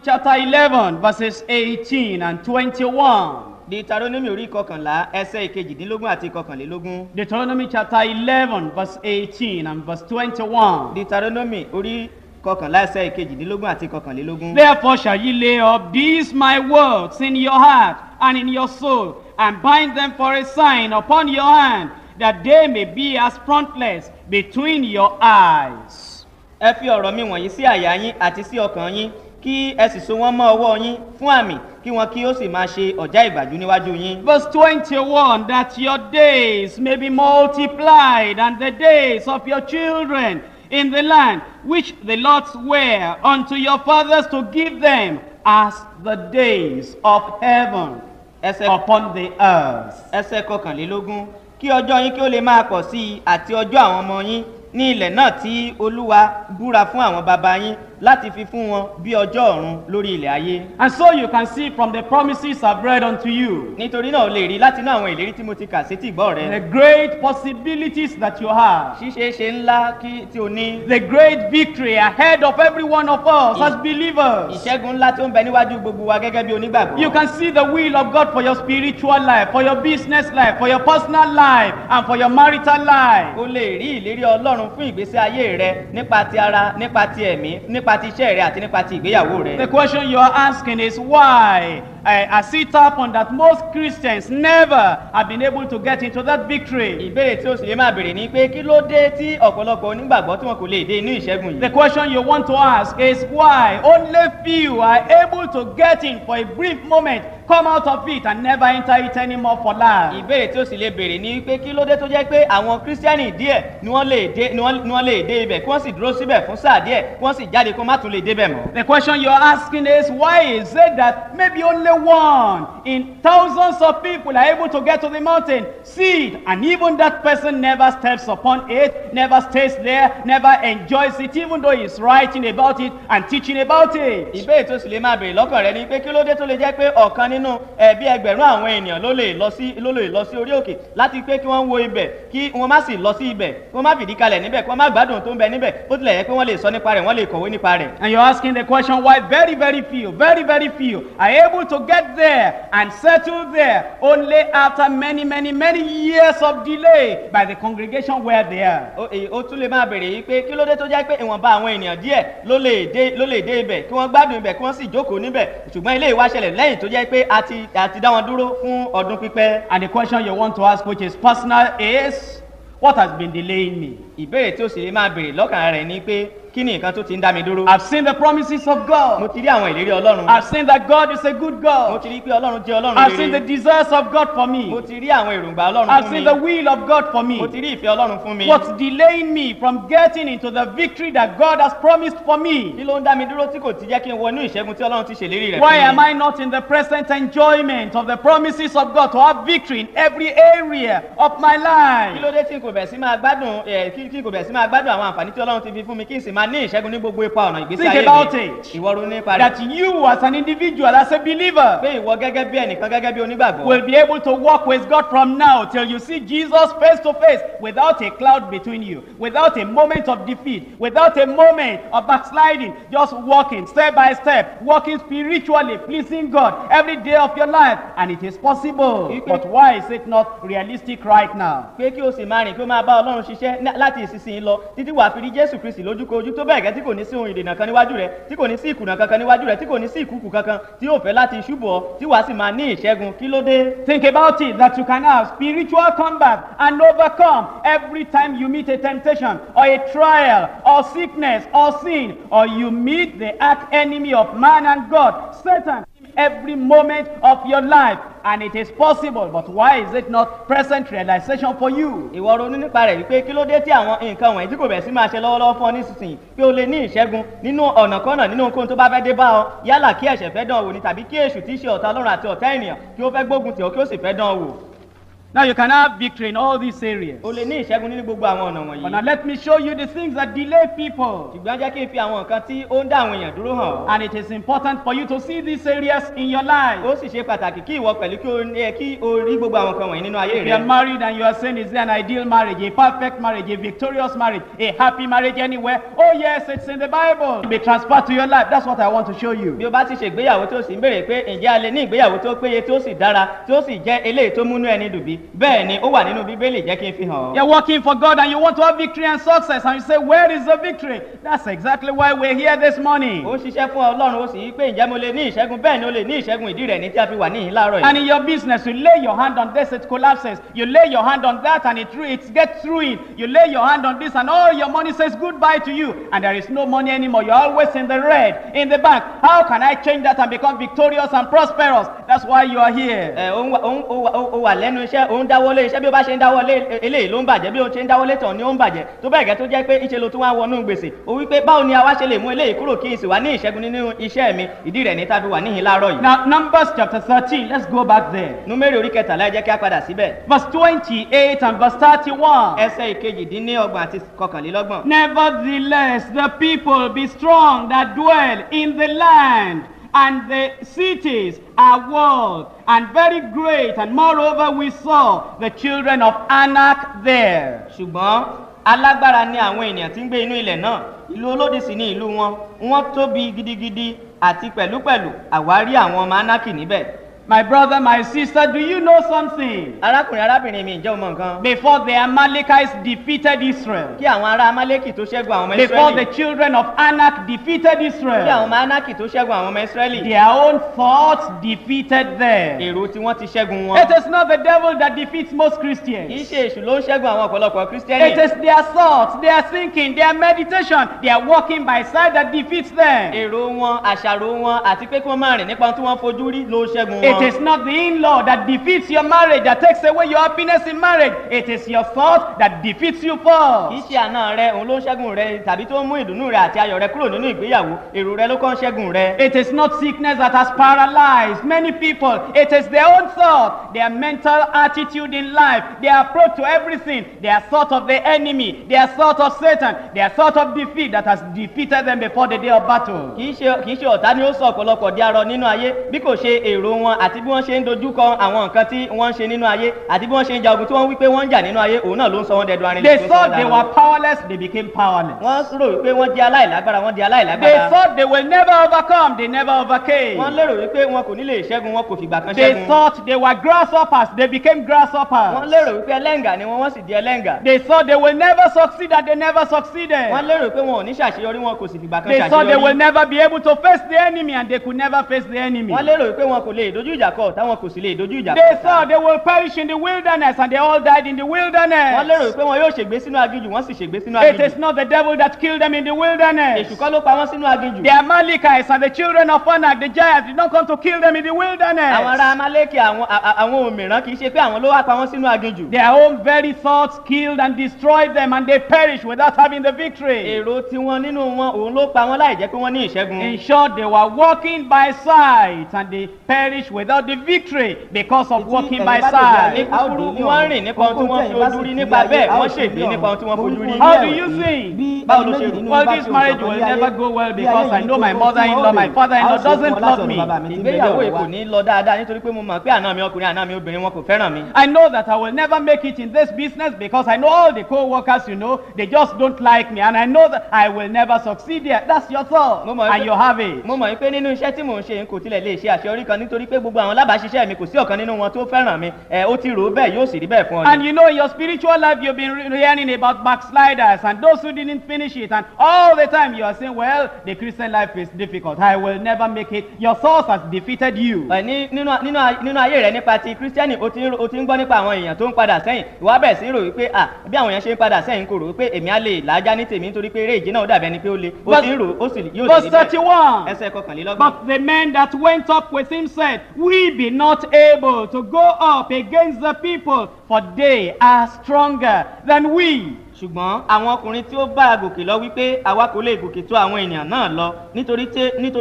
Chapter eleven verses eighteen and twenty-one. Deuteronomy orí kọkànlá ẹsẹ̀ ìkejìdínlógún àti kọkànlélógún. Deuteronomy chapter eleven verse eighteen and verse twenty-one. Deuteronomy orí kọkànlá ẹsẹ̀ ìkejìdínlógún àti kọkànlélógún. Therefore shall ye lay up these my words in your heart and in your soul, and bind them for a sign upon your hand, that they may be as frontlets between your eyes. Ẹ fi ọ̀rọ̀ mi wọ̀nyí sí àyà yín àti sí ọkàn yín, kí ẹ sì so wọ́n mọ́ ọwọ́ yín fún àmì, kí wọn kí ó sì máa ṣe ọ̀já ìgbàjú níwájú yín. Verse twenty-one, that your days may be multiplied, and the days of your children in the land which the Lord sware unto your fathers to give them, as the days of heaven upon the earth. Ẹsẹ̀ kọkànlélógún. Kí ọjọ́ yín kí ó lè máa pọ̀ sí i àti ọjọ́ àwọn ọmọ yín ní ilẹ̀ náà tí Olúwa búra fún àwọn baba yín láti fi fún wọn bí ọjọ́ ọ̀run lórí ilẹ̀ ayé. And so you can see from the promises I've read unto you. Nítorí náà o lè rí láti inú àwọn ìlérí tí mo ti kà sí tìgbọ́ rẹ. The great possibilities that you have. Ṣíṣeéṣe ńlá kí tí o ní. The great victory ahead of every one of us as believers. Ìṣẹ́gun ńlá tí ó ń bẹ níwájú gbogbo wa gẹ́gẹ́ bí onígbàgbọ́. You can see the will of God for your spiritual life, for your business life, for your personal life, and for your marital life. O lè rí ìlérí Ọlọ́run fún ìgbésí ayé rẹ nípa ti ara, nípa ti ẹ̀mí, nípa The question you are asking is why I, I sit upon that most Christians never have been able to get into that victory. The question you want to ask is why only few are able to get in for a brief moment, come out of it and never enter it anymore for life. Ìbéèrè tí ó sì lè béèrè ni pé kí ló dé tó jẹ́ pé àwọn Kírísítẹ́nì díẹ̀ ni wọ́n lè dé ni wọ́n lè dé ibẹ̀ kí wọ́n sì dúró síbẹ̀ fún sáà díẹ̀ kí wọ́n sì jáde kó má tún lè débẹ̀ mọ́. The question you are asking is why is it that maybe only one in thousands of people are able to get to the mountain, see it, and even that person never steps upon it, never stays there, never enjoys it, even though he's writing about it and teaching about it. Ìbéèrè tó sì lè máa béèrè lọ́kàn rẹ ni pé kí ló dé tó lè jẹ́ pé ọ̀kan nínú ẹbí ẹgbẹ̀rún àwọn ènìyàn ló lè lọ sí ló lè lọ sí orí òkè láti pé kí wọ́n wo ibẹ̀ kí wọ́n má sì lọ sí ibẹ̀ kí wọ́n má fìdí kalẹ̀ níbẹ̀ kí wọ́n má gbádùn tó ń bẹ níbẹ̀ ó tilẹ̀ yẹ pé wọ́n lè sọ nípa rẹ̀ wọ́n lè kọ̀wé nípa rẹ̀. And you're asking the question why very very few very very few are able to get there and settle there only after many many many years of delay by the congregation where they are. Ó tún lè máa béèrè yìí pé kí ló dé tó jẹ́ pé ìwọ̀nba àwọn ènìyàn díẹ̀ ló lè dé ló lè dé ibẹ̀ kí wọ́n gbádùn ibẹ̀ kí wọ́n sì jókòó níbẹ̀ ṣùgbọ́n ilé ìwà ṣẹlẹ̀ lẹ́yìn tó jẹ́ pé a ti àti dá wọn dúró fún ọdún pípẹ́. And the question you want to ask, which is personal, is what has been delaying me? Ìbéèrè tí ó sì lè máa béèrè lọ́kàn rẹ̀ ni pé kí ni nǹkan tó ti ń dá mi dúró. I've seen the promises of God. Mo ti rí àwọn ìlérí Ọlọ́run. I've seen that God is a good God. Mo ti rí pé Ọlọ́run jẹ́ Ọlọ́run rere. I've seen the desires of God for me. Mo ti rí àwọn èròǹgbà Ọlọ́run fún mi. I've seen the will of God for me. Mo ti rí ìfẹ́ Ọlọ́run fún mi. What's delaying me from getting into the victory that God has promised for me? Kí ló ń dá mi dúró tí kò ti jẹ́ kí n wọnú ìṣẹ́gun tí Ọlọ́run ti ṣèlérí rẹ̀ fún mi? Why am I not in the present enjoyment of the promises of God to have victory in every area of my life? Kí ló dé tí n kò bẹ̀ sí máa gbádùn kí n kò bẹ̀ sí máa gbádùn àwọn àǹfààní tí Ọlọ́run ti fi fún mi kí n sì máa Think about it. That you as an individual, as a believer, will be able to walk with God from now till you see Jesus face to face without a cloud between you, without a moment of defeat, without a moment of backsliding, just walking step by step, walking spiritually, pleasing God every day of your life, and it is possible. But why is it not realistic right now? tó máa bá Ọlọ́run ṣiṣẹ́ láti ìsinsìnyí lọ títí wàá fi rí Jésù Kristi lójúkojú tó bẹ́ẹ̀ gẹ́ tí kò ní sí ohun ìdènà kan níwájú rẹ, tí kò ní sí ìkùnà kankan níwájú rẹ, tí kò ní sí ìkùkù kankan tí yóò fẹ́ láti ṣubú ọ, tí wàá sì máa ní ìṣẹ́gun. Kí ló dé? Think about it, that you can have spiritual combat and overcome every time you meet a temptation or a trial or sickness or sin, or you meet the arch-enemy of man and God, Satan, every moment of your life. And it is possible, but why is it not present realization for you? Ìwọ ronú nípa rẹ̀ wípé kí ló dé tí àwọn nǹkan wọ̀nyí tí kò bẹ̀rẹ̀ sí máa ṣe lọ́wọ́lọ́wọ́ fún ọ nísinsìnyí pé o lè ní ìṣẹ́gun nínú ọ̀nàkọ́nà nínú ohunkóhun tó bá fẹ́ dé bá ọ, yálà kí ẹ̀ṣẹ̀ fẹ́ dán ọ wò ni tàbí kí èṣù tí í ṣe ọ̀tá Ọlọ́run àti ọ̀tá ènìyàn kí ó fẹ́ gbógun tì ọ́ kí ó sì fẹ́ dán ọ wò. Now you can have victory in all these areas. O lè ní ìṣẹ́gun nínú gbogbo àwọn ọ̀nà wọ̀nyí. But now let me show you the things that delay people. Ṣùgbọ́n jẹ́ kí n fi àwọn nǹkan tí ó ń dá àwọn èèyàn dúró hàn ọ́. And it is important for you to see these areas in your life. Ó sì ṣe pàtàkì kí ìwọ pẹ̀lú kí o ní kí o rí gbogbo àwọn nǹkan wọ̀nyí nínú ayé rẹ. If you are married and you are saying, is there an ideal marriage, a perfect marriage, a victorious marriage, a happy marriage anywhere? Oh yes, it's in the Bible. It will be transferred to your life. That's what I want to show you. Bí o bá ti ṣègbéyàwó tó sì ń béèrè pé ǹjẹ́ a lè ní ìgbéyàwó tó péye tó sì dára tó sì jẹ́ eléyìí tó múnú ẹni dùn bí? Bẹ́ẹ̀ ni ó wà nínú Bíbélì, jẹ́ kí n fi hàn ọ́. You are working for God and you want to have victory and success, and you say, where is the victory? That's exactly why we're here this morning. Ó ṣiṣẹ́ fún Ọlọ́run, ó sì yí pé ǹjẹ́ mo lè ní ìṣẹ́gun? Bẹ́ẹ̀ ni o lè ní ìṣẹ́gun, ìdí rẹ̀ ni tí a fi wà níhìn láàárọ̀ yìí. And in your business, you lay your hand on this, it collapses. You lay your hand on that and it, it gets through it. You lay your hand on this and all your money says goodbye to you. And there is no money anymore. You're always in the red, in the bank. How can I change that and become victorious and prosperous? That's why you are here. Ẹ ó wà lẹ́nu iṣẹ́. Ó ń dáwọ́lé iṣẹ́ bí ó bá ṣe ń dáwọ́lé eléyìí ló ń bàjẹ́, bí ó ṣe ń dáwọ́lé tàn ni ó ń bàjẹ́, tó bẹ́ẹ̀ gẹ́ tó jẹ́ pé ìṣe ló tún wá wọnú gbèsè. Ó wí pé báwo ni a wá ṣe lè mú eléyìí kúrò kí n sì wà ní ìṣẹ́gun nínú iṣẹ́ mi? Ìdí rẹ̀ ni tá a fi wà níhìn láàárọ̀ yìí. Now Numbers chapter thirteen, let's go back there. Númérì orí kẹtàlá, ẹ jẹ́ kí a padà síbẹ̀. Verse twenty-eight and verse thirty-one. Ẹsẹ̀ ìkejìdínlọ́gbọ̀n àti kọkànlélọ́gbọ̀n. Nevertheless, the people be strong that dwell in the land, and the cities are walled and very great, and moreover we saw the children of Anak there. Ṣùgbọ́n alágbára ni àwọn ènìyàn tí ń gbé inú ilẹ̀ náà, ìlú olódi sì ni ìlú wọn, wọ́n tóbi gidigidi àti pẹ̀lúpẹ̀lú àwárí àwọn ọmọ Anaki níbẹ̀. My brother, my sister, do you know something? Arákùnrin arábìnrin mi, ǹjẹ́ o mọ nǹkan? Before the Amalekites defeated Israel. Kí àwọn ará Amaleki tó ṣẹ́gun àwọn ọmọ Israẹli. Before the children of Anak defeated Israel. Kí àwọn ọmọ Anaki tó ṣẹ́gun àwọn ọmọ Israẹli. Their own thoughts defeated them. Èrò tí wọ́n ti ṣẹ́gun wọn. It is not the devil that defeats most Christians. Kì í ṣe èṣù ló ń ṣẹ́gun àwọn ọ̀pọ̀lọpọ̀ Christians. It is their thoughts, their thinking, their meditation, their walking by sight that defeats them. Èrò wọn, àṣàrò wọn, àti pé kí wọ́n máa rìn nípa tí wọ́n fojú rí ló ṣẹ́gun wọn. It is not the in-law that defeats your marriage, that takes away your happiness in marriage. It is your thought that defeats you first. Kì í ṣe àna rẹ òun ló ṣẹ́gun rẹ tàbí tó ń mú ìdùnnú rẹ àti ayọ̀ rẹ kúrò nínú ìgbéyàwó, èrò rẹ ló kàn ṣẹ́gun rẹ. It is not sickness that has paralyzed many people. It is their own thought, their mental attitude in life, their approach to everything, their thought of the enemy, their thought of Satan, their thought of defeat that has defeated them before the day of battle. Kì í ṣe kì í ṣe ọ̀tá ni ó sọ ọ̀pọ̀lọpọ̀ di arọ nínú ayé bí kò ṣe èrò wọn àti bí wọ́n ṣe ń dojúkọ àwọn nǹkan tí wọ́n ń ṣe nínú ayé àti bí wọ́n ṣe ń ja ogun tí wọ́n wí pé wọ́n ń jà nínú ayé, òun náà ló ń sọ wọ́n dẹ̀dọ̀ arinlẹ̀. They thought they were powerless, they became powerless. Wọ́n rò wípé wọ́n jẹ́ aláìlágbára, wọ́n di aláìlágbára. They thought they will never overcome, they never overcame. Wọ́n lérò wípé wọn kò ní lè ṣẹ́gun, wọn kò fìgbà kan ṣẹ́gun. They thought they were grasshoppers, they became grasshoppers. Wọ́n lérò wípé ẹlẹ́ngà ni wọ́n, wọ́n sì di ẹlẹ́ngà. They thought they will never succeed and they never succeeded. Wọ́n lérò wípé wọn ò ní ṣàṣeyọrí, wọn kò sì fìgbà kan ṣàṣeyọrí. They thought they will never be able to face the enemy and they could never face the enemy. Wọ́n lérò wípé wọn kò lè dojú ìjà kọ ọ̀tá, wọn kò sì lè dojú ìjà kọ ọ̀tá. They thought they will perish in the wilderness and they all died in the wilderness. Wọ́n lérò pé wọn yóò ṣègbé sínú aginjù, wọ́n sì ṣègbé sínú aginjù. It is not the devil that killed them in the wilderness. Èṣù kọ́ ló pa wọ́n sínú aginjù. The Amalekites and the children of Anak, the giants, did not come to kill them in the wilderness. Àwọn ará Amaleki àwọn àwọn òmìrán kì í ṣe pé àwọn ló wá pa wọ́n sínú aginjù. Their own very thoughts killed and destroyed them and they perished without having the victory. Èrò tiwọn nínú wọn òun ló pa wọn láì jẹ́ pé wọ́n ní ìṣẹ́gun. In short, they were walking by sight and they perished without the victory because of walking by sight. How do you think? Well, this marriage will never go well because I know my mother-in-law, my father-in-law doesn't love me. I know that I will never make it in this business because I know all the co-workers, you know, they just don't like me, and I know that I will never succeed here. That's your thought and you have it. gbogbo àwọn alábàáṣiṣẹ́ mi kò sí ọ̀kan nínú wọn tó fẹ́ràn mi ẹ ó ti rò bẹ́ẹ̀ yóò sì rí bẹ́ẹ̀ fún ọ. And you know in your spiritual life you've been hearing about backsliders and those who didn't finish it, and all the time you are saying, well, the Christian life is difficult, I will never make it. Your source has defeated you. Nínú ayé rẹ̀ nípa ti Christian o ti ń gbọ́ nípa àwọn èèyàn tó ń padà sẹ́yìn ìwà bẹ̀rẹ̀ sí rò wípé ah bí àwọn èèyàn ṣe ń padà sẹ́yìn kò rò wípé èmi á lè làájá ní tèmi nítorí pé eré ìje náà ó dàbí ẹni pé ó le ó ti ń rò ó sì yóò sì níbẹ̀. But the men that went up with him said, we be not able to go up against the people, for they are stronger than we. Ṣùgbọ́n àwọn ọkùnrin tí ó bá gòkè lọ wípé àwa kò lè gòkè tó àwọn ènìyàn náà lọ nítorí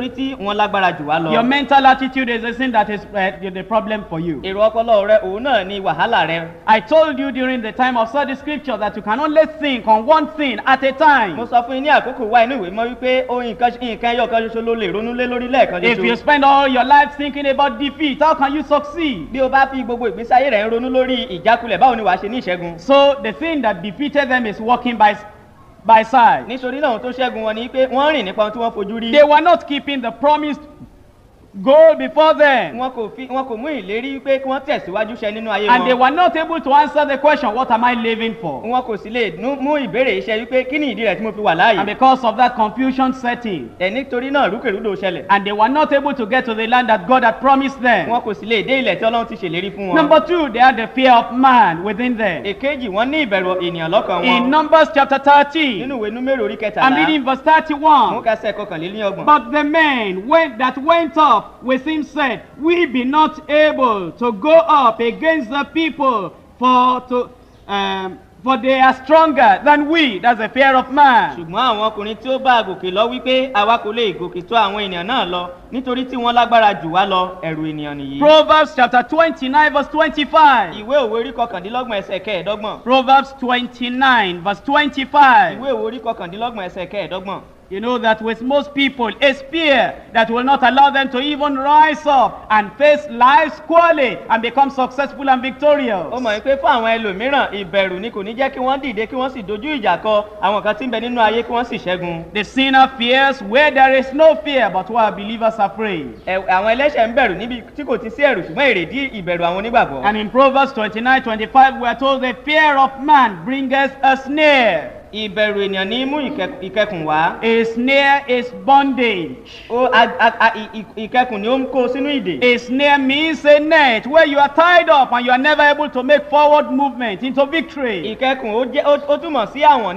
tí wọ́n lágbára jù wá lọ. Your mental attitude is the thing that is uh, the problem for you. Èrò ọpọlọ rẹ òun náà ni wàhálà rẹ. I told you during the time of study scripture that you can only think on one thing at a time. Mo sọ fún yín ní àkókò wa inú ìwé mọ́ wípé ohun nǹkan ẹyọ kan ṣoṣo ló lè ronú lé lórí lẹ́ẹ̀kan ṣoṣo. If you spend all your life thinking about defeat, how can you succeed? Bí o bá fi gbogbo ìgbésí ayé rẹ̀ ń ronú lórí ìjákulẹ̀, báwo ni wàá ṣe ní ìṣẹ́gun? So the thing that defeated them is walking by by side. Nítorí náà tó ṣẹ́gun wọn ni pé wọ́n rìn nípa ohun tí wọ́n fojú rí. They were not keeping the promised goal before them. Wọn kò fi wọn kò mú ìlérí pé kí wọ́n tẹ̀síwájú ṣe nínú ayé wọn. And they were not able to answer the question, what am I living for? Wọn kò sì lè mú ìbéèrè iṣẹ́ wípé kí ni ìdí rẹ̀ tí mo fi wà láàyè. And because of that confusion setting. Ẹ̀ nítorí náà rúkèrúdò ṣẹlẹ̀. And they were not able to get to the land that God had promised them. Wọn kò sì lè dé ilẹ̀ tí Ọlọ́run ti ṣèlérí fún wọn. Number two, they had the fear of man within them. Èkejì, wọ́n ní ìbẹ̀rù ènìyàn lọ́kàn wọn. In Numbers chapter thirty. Nínú ìwé Númérò orí kẹtàlá. I'm reading verse thirty-one. Mo kà sí ẹ̀kọkànlélọ́gbọ̀n. But the men went, that went up with him said, we be not able to go up against the people, for to um, for they are stronger than we. That's the fear of man. Ṣùgbọ́n àwọn ọkùnrin tí ó bá gòkè lọ wípé àwa kò lè gòkè tó àwọn ènìyàn náà lọ nítorí tí wọ́n lágbára jù wá lọ, ẹ̀rù ènìyàn nìyí. Proverbs chapter twenty-nine verse twenty-five. Ìwé Òwe orí kọkàndínlọ́gbọ̀n ẹsẹ̀ kẹẹ̀ẹ́dọ́gbọ̀n. Proverbs twenty-nine verse twenty-five. Ìwé Òwe orí kọkàndínlọ́gbọ̀n ẹsẹ̀ kẹẹ̀ẹ́dọ́gbọ̀n. You know that with most people, a spear that will not allow them to even rise up and face life's quarrel and become successful and victorious. Ó mọ̀ pé fún àwọn ẹlòmíràn ìbẹ̀rù ni kò ní jẹ́ kí wọ́n dìde kí wọ́n sì dojú ìjà kọ àwọn kan tí ń bẹ nínú ayé kí wọ́n sì ṣẹ́gun. The sinner fears where there is no fear, but where believers are afraid. Àwọn ẹlẹ́ṣẹ̀ ń bẹ̀rù níbi tí kò ti sí ẹ̀rù ṣùgbọ́n èrèdí ìbẹ̀rù àwọn onígbàgbọ́. And in Proverbs twenty-nine twenty-five we are told the fear of man bringeth a snare. Ìbẹ̀rù ènìyàn ní mú ìkẹkùn wá. A snare is bondage. Ó ìkẹkùn ni ó ń kó sínú ìdè. A snare means a net where you are tied up and you are never able to make forward movement into victory. Ìkẹkùn ó túmọ̀ sí àwọn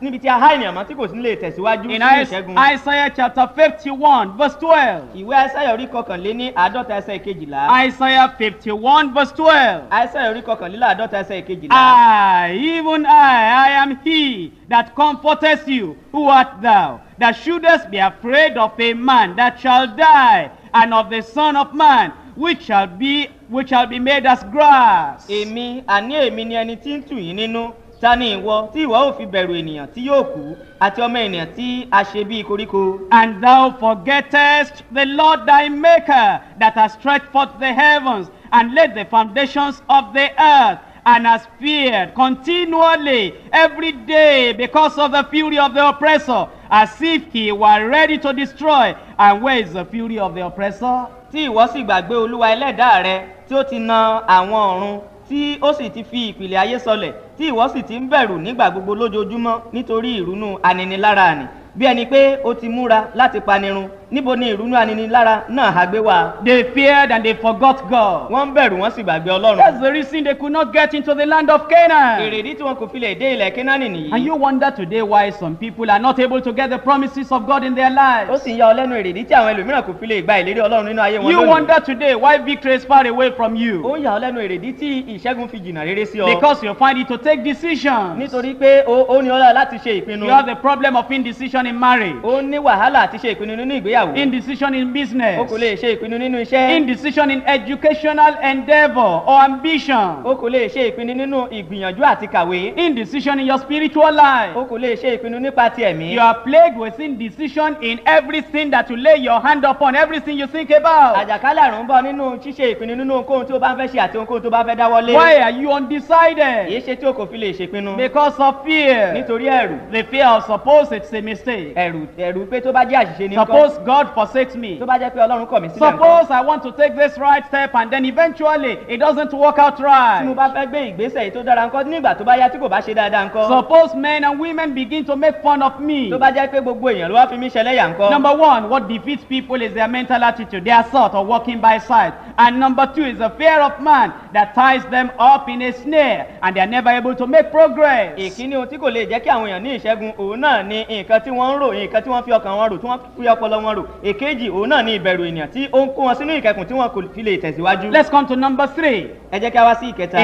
níbi tí a há ènìyàn mọ́ tí kò sí lè tẹ̀síwájú sínú ìṣẹ́gun. In Isaiah chapter fifty-one verse twelve. Ìwé Isaiah orí kọkànléní àádọ́ta ẹsẹ̀ ìkejìlá. Isaiah fifty-one verse twelve. Isaiah orí kọkànléní àádọ́ta ẹsẹ̀ ìkejìlá. I, even I, I am he that comfortest you. Who art thou that shouldest be afraid of a man that shall die, and of the son of man which shall be which shall be made as grass? Èmi àní èmi ni ẹni tí ń tù yín nínú. Ta ni ìwọ tí ìwọ ò fi bẹ̀rù ènìyàn tí yóò kú àti ọmọ ènìyàn tí a ṣe bí koríko. And thou forgettest the Lord thy maker, that has stretched forth the heavens and laid the foundations of the earth, and has feared continually every day because of the fury of the oppressor, as if he were ready to destroy. And where is the fury of the oppressor? Tí ìwọ sì gbàgbé Olúwa ẹlẹ́dàá rẹ tí ó ti na àwọn ọ̀run tí ó sì ti fi ìpìlẹ̀ ayé sọlẹ̀, tí ìwọ sì ti ń bẹ̀rù nígbà gbogbo lójoojúmọ́ nítorí ìrunú aninilára àní, bí ẹni pé ó ti múra láti panirun. Níbo ni ìrunú aninilára náà ha gbé wá? They feared and they forgot God. Wọ́n bẹ̀rù wọ́n sì gbàgbé Ọlọ́run. That's the reason they could not get into the land of Canaan. Èrèdí tí wọn kò fi lè dé ilẹ̀ Kánánì nìyí. And you wonder today why some people are not able to get the promises of God in their lives. Ó sì ń yà ọ́ lẹ́nu èrèdí tí àwọn ẹlòmíràn kò fi lè gba ìlérí Ọlọ́run nínú ayé wọn lónìí. You wonder today why victory is far away from you. Ó ń yà ọ́ lẹ́nu èrèdí tí ìṣẹ́gun fi jìnnà réré sí ọ. Because you find it to take decisions. Nítorí pé ó ní ọlá láti ṣe ìpinnu. You have the problem of indecision in marriage. Ó ní wàhálà àti ṣe ìpinnu nínú ìgbéyàwó. Indecision in business. O kò lè ṣe ìpinnu nínú iṣẹ́. Indecision in educational endeavour or ambition. O kò lè ṣe ìpinnu nínú ìgbìyànjú àti kàwé. Indecision in your spiritual life. O kò lè ṣe ìpinnu nípa ti ẹ̀mí. You are plagued with indecision in everything that you lay your hand upon, everything you think about. Àjàkálẹ̀ àrùn ń bọ̀ nínú ṣíṣe ìpinnu nínú ohunkóhun tí o bá ń fẹ́ ṣe àti ohunkóhun tó bá fẹ́ dáwọ́ lé. Why are you undecided? Èyí ṣe tí o kò fi lè ṣèpinnu. Because of fear. Nítorí ẹ̀rù. The fear of suppose it's a mistake. Ẹ̀rù ẹ̀rù pé tó bá jẹ́ àṣìṣe ni nǹkan. Suppose God God forsakes me, suppose I want to take this right step and then eventually it doesn't work out right, suppose men and women begin to make fun of me, number one, what defeats people is their mental attitude, their sort of walking by sight, and number two is the fear of man that ties them up in a snare and they are never able to make progress. Let's come to number three. In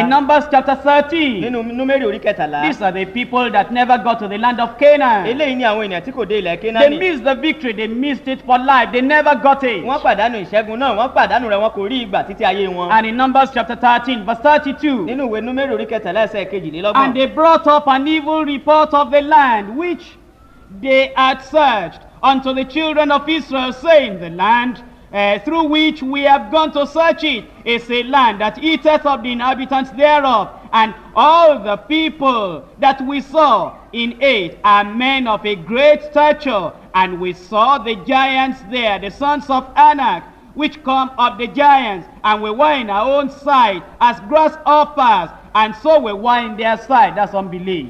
Numbers chapter thirteen, these are the people that never got to the land of Canaan. They missed the victory, they missed it for life, they never got it. And in Numbers chapter thirteen, verse thirty-two, and they brought up an evil report of the land which they had searched unto the children of Israel, saying, the land Uh, through which we have gone to search it is a land that eateth up the inhabitants thereof, and all the people that we saw in it are men of a great stature, and we saw the giants there, the sons of Anak, which come of the giants, and we were in our own sight as grasshoppers, and so we were in their sight. That's unbelief.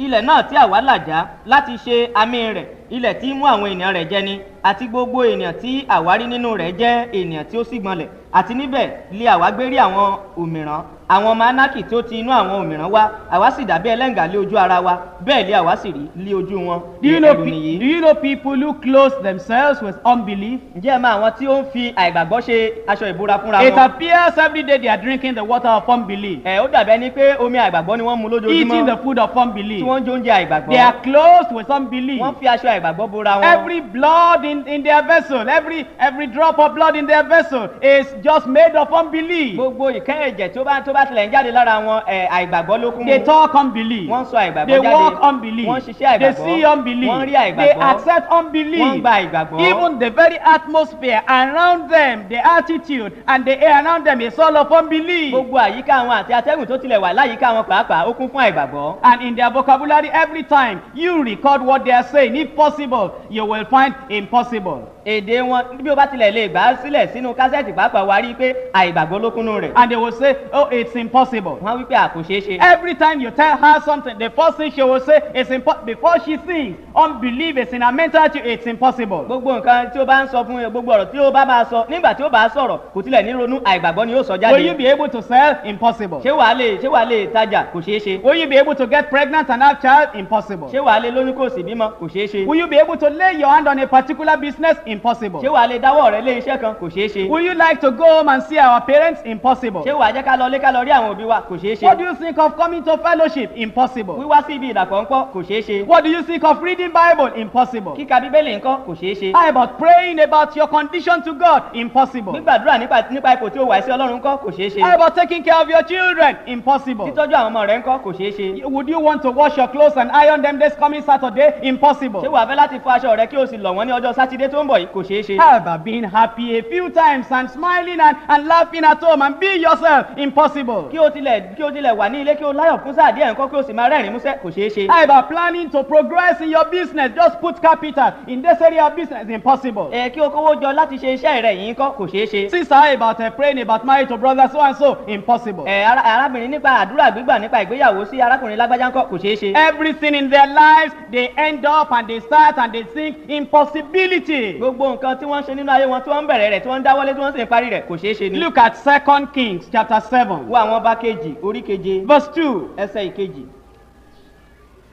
Ilẹ̀ náà tí àwa làjà láti ṣe àmì rẹ̀, ilẹ̀ tí mú àwọn ènìyàn rẹ̀ jẹ ni, àti gbogbo ènìyàn tí àwa rí nínú rẹ̀ jẹ́ ènìyàn tí ó sì gbọ̀nlẹ̀, àti níbẹ̀ lé àwa gbé rí àwọn òmìrán, àwọn ọmọ Ánákì tó ti inú àwọn òmìrán wá, àwa sì dàbí ẹlẹ́ǹgà lé ojú ara wa, bẹ́ẹ̀ lé àwa sì rí lé ojú wọn. Do you know, do you know people who clothe themselves with unbelief? Ǹjẹ́ ẹ mọ àwọn tí ó ń fi àìgbàgbọ́ ṣe aṣọ ìbora fúnra wọn? It appears every day they are drinking the water of unbelief. Ẹ ó dàbí ẹni pé omi àìgbàgbọ́ ni wọ́n mu lójoojúmọ́. Eating the food of unbelief. Tí wọ́n jẹ oúnjẹ àìgbàgbọ́. They are clothed with unbelief. Wọ́n fi aṣọ àìgbàgbọ́ bora wọn. Every blood in, in their vessel, every, every drop of blood in their vessel is just made of unbelief. Gbogbo ìkẹ́ẹ̀jẹ̀ tó bá tó bá tilẹ̀ ń jáde lára wọn àìgbàgbọ́ ló kún mú. They talk unbelief. Wọ́n sọ àìgbàgbọ́ jáde. They walk unbelief. Wọ́n ṣiṣẹ́ àìgbàgbọ́. They see unbelief. Wọ́n rí àìgbàgbọ́. They accept unbelief. Wọ́n gba àìgbàgbọ́. Even the very atmosphere around them, the attitude and the air around them is all of unbelief. Gbogbo àyíká wọn àti atẹ́gùn tó tilẹ̀ wà láyìíká wọn pàápàá ó kún fún àìgbàgbọ́. And in their vocabulary every time you record what they are saying, if possible, you will find impossible. Èdè wọn bí o bá tilẹ̀ lè gbà á sílẹ̀ sínú kásẹ̀tì pàápàá wa rí pé àìgbàgbọ́ ló kúnnú rẹ̀. And they will say, oh, it's impossible. Wọ́n wí pé àkùnṣe ṣe. Every time you tell her something, the first thing she will say is impossible. Before she sings, unbelief is in her mental attitude, it's impossible. Gbogbo nǹkan tí o bá ń sọ fún gbogbo ọ̀rọ̀ tí o bá máa sọ nígbà tí o bá sọ̀rọ̀ kò tilẹ̀ ní ronú àìgbàgbọ́ ni yóò sọ jáde. Will you be able to sell? Impossible. Ṣé wàá lè ṣé wàá lè tajà? Kò ṣeé ṣe. Will you be able to get pregnant and have child? Impossible. Ṣé wàá lè lóyún kó sì bímọ? Kò ṣeé ṣe. Will you be able to lay your hand on a particular business? Impossible. Ṣé wàá lè dáwọ́ rẹ lé iṣẹ́ kan? Kò ṣeé ṣe. Will you like to go home and see our parents? Impossible. Ṣé wàá jẹ́ ká lọ lé ká lọ rí àwọn òbí wa? Kò ṣeé ṣe. What do you think of coming to fellowship? Impossible. Wíwá sí ibi ìdàkọ̀ńkọ́? Kò ṣeé ṣe. What do you think of reading Bible? Impossible. Kíka Bíbélì ńkọ́? Kò ṣeé ṣe. How about praying about your condition to God? Impossible. Gbígbàdúrà nípa nípa ipò tí o wà sí Ọlọ́run ńkọ́? Kò ṣeé ṣe. How about taking care of your children? Impossible. Títọ́jú àwọn ọmọ rẹ ńkọ́? Kò ṣeé ṣe. Would you want to wash your clothes and iron them this coming Saturday? Impossible. Ṣé wàá fẹ́ láti fọ aṣọ rẹ kí o sì lọ̀ wọ́n ní ọjọ́ Sátidé tó ń bọ̀ yìí? Kò ṣeé ṣe. How about being happy a few times and smiling and, and laughing at home and being yourself? Impossible. Kí o tilẹ̀ kí o tilẹ̀ wà ní ilé kí o láyọ̀ fún sáà díẹ̀ ńkọ́ kí o sì máa rẹ́rìn-ín músẹ́? Kò ṣeé ṣe. How about planning to progress in your business? Just put capital in this area of business. Impossible. Ẹ kí o kówó jọ láti ṣe iṣẹ́ rẹ̀ yìí ńkọ́? Kò ṣeé ṣe. Sister, how about uh, praying about marriage to brother so and so? Impossible. Ẹ arábìnrin nípa àdúrà gbígbà nípa ìgbéyàwó sí arákùnrin lágbájá ńkọ́? Kò ṣeé ṣe. Everything in their lives they end up and they start and they think impossibility. Gbogbo nǹkan tí wọ́n ṣe nínú ayé wọn tí wọ́n bẹ̀rẹ̀ rẹ̀ tí wọ́n dáwọ́lé tí wọ́n sì ń parí rẹ̀ kò ṣeé ṣe ni. Look at Second Kings chapter seven. Wo àwọn ọba kejì orí keje. Verse two. Ẹsẹ̀ ìkejì.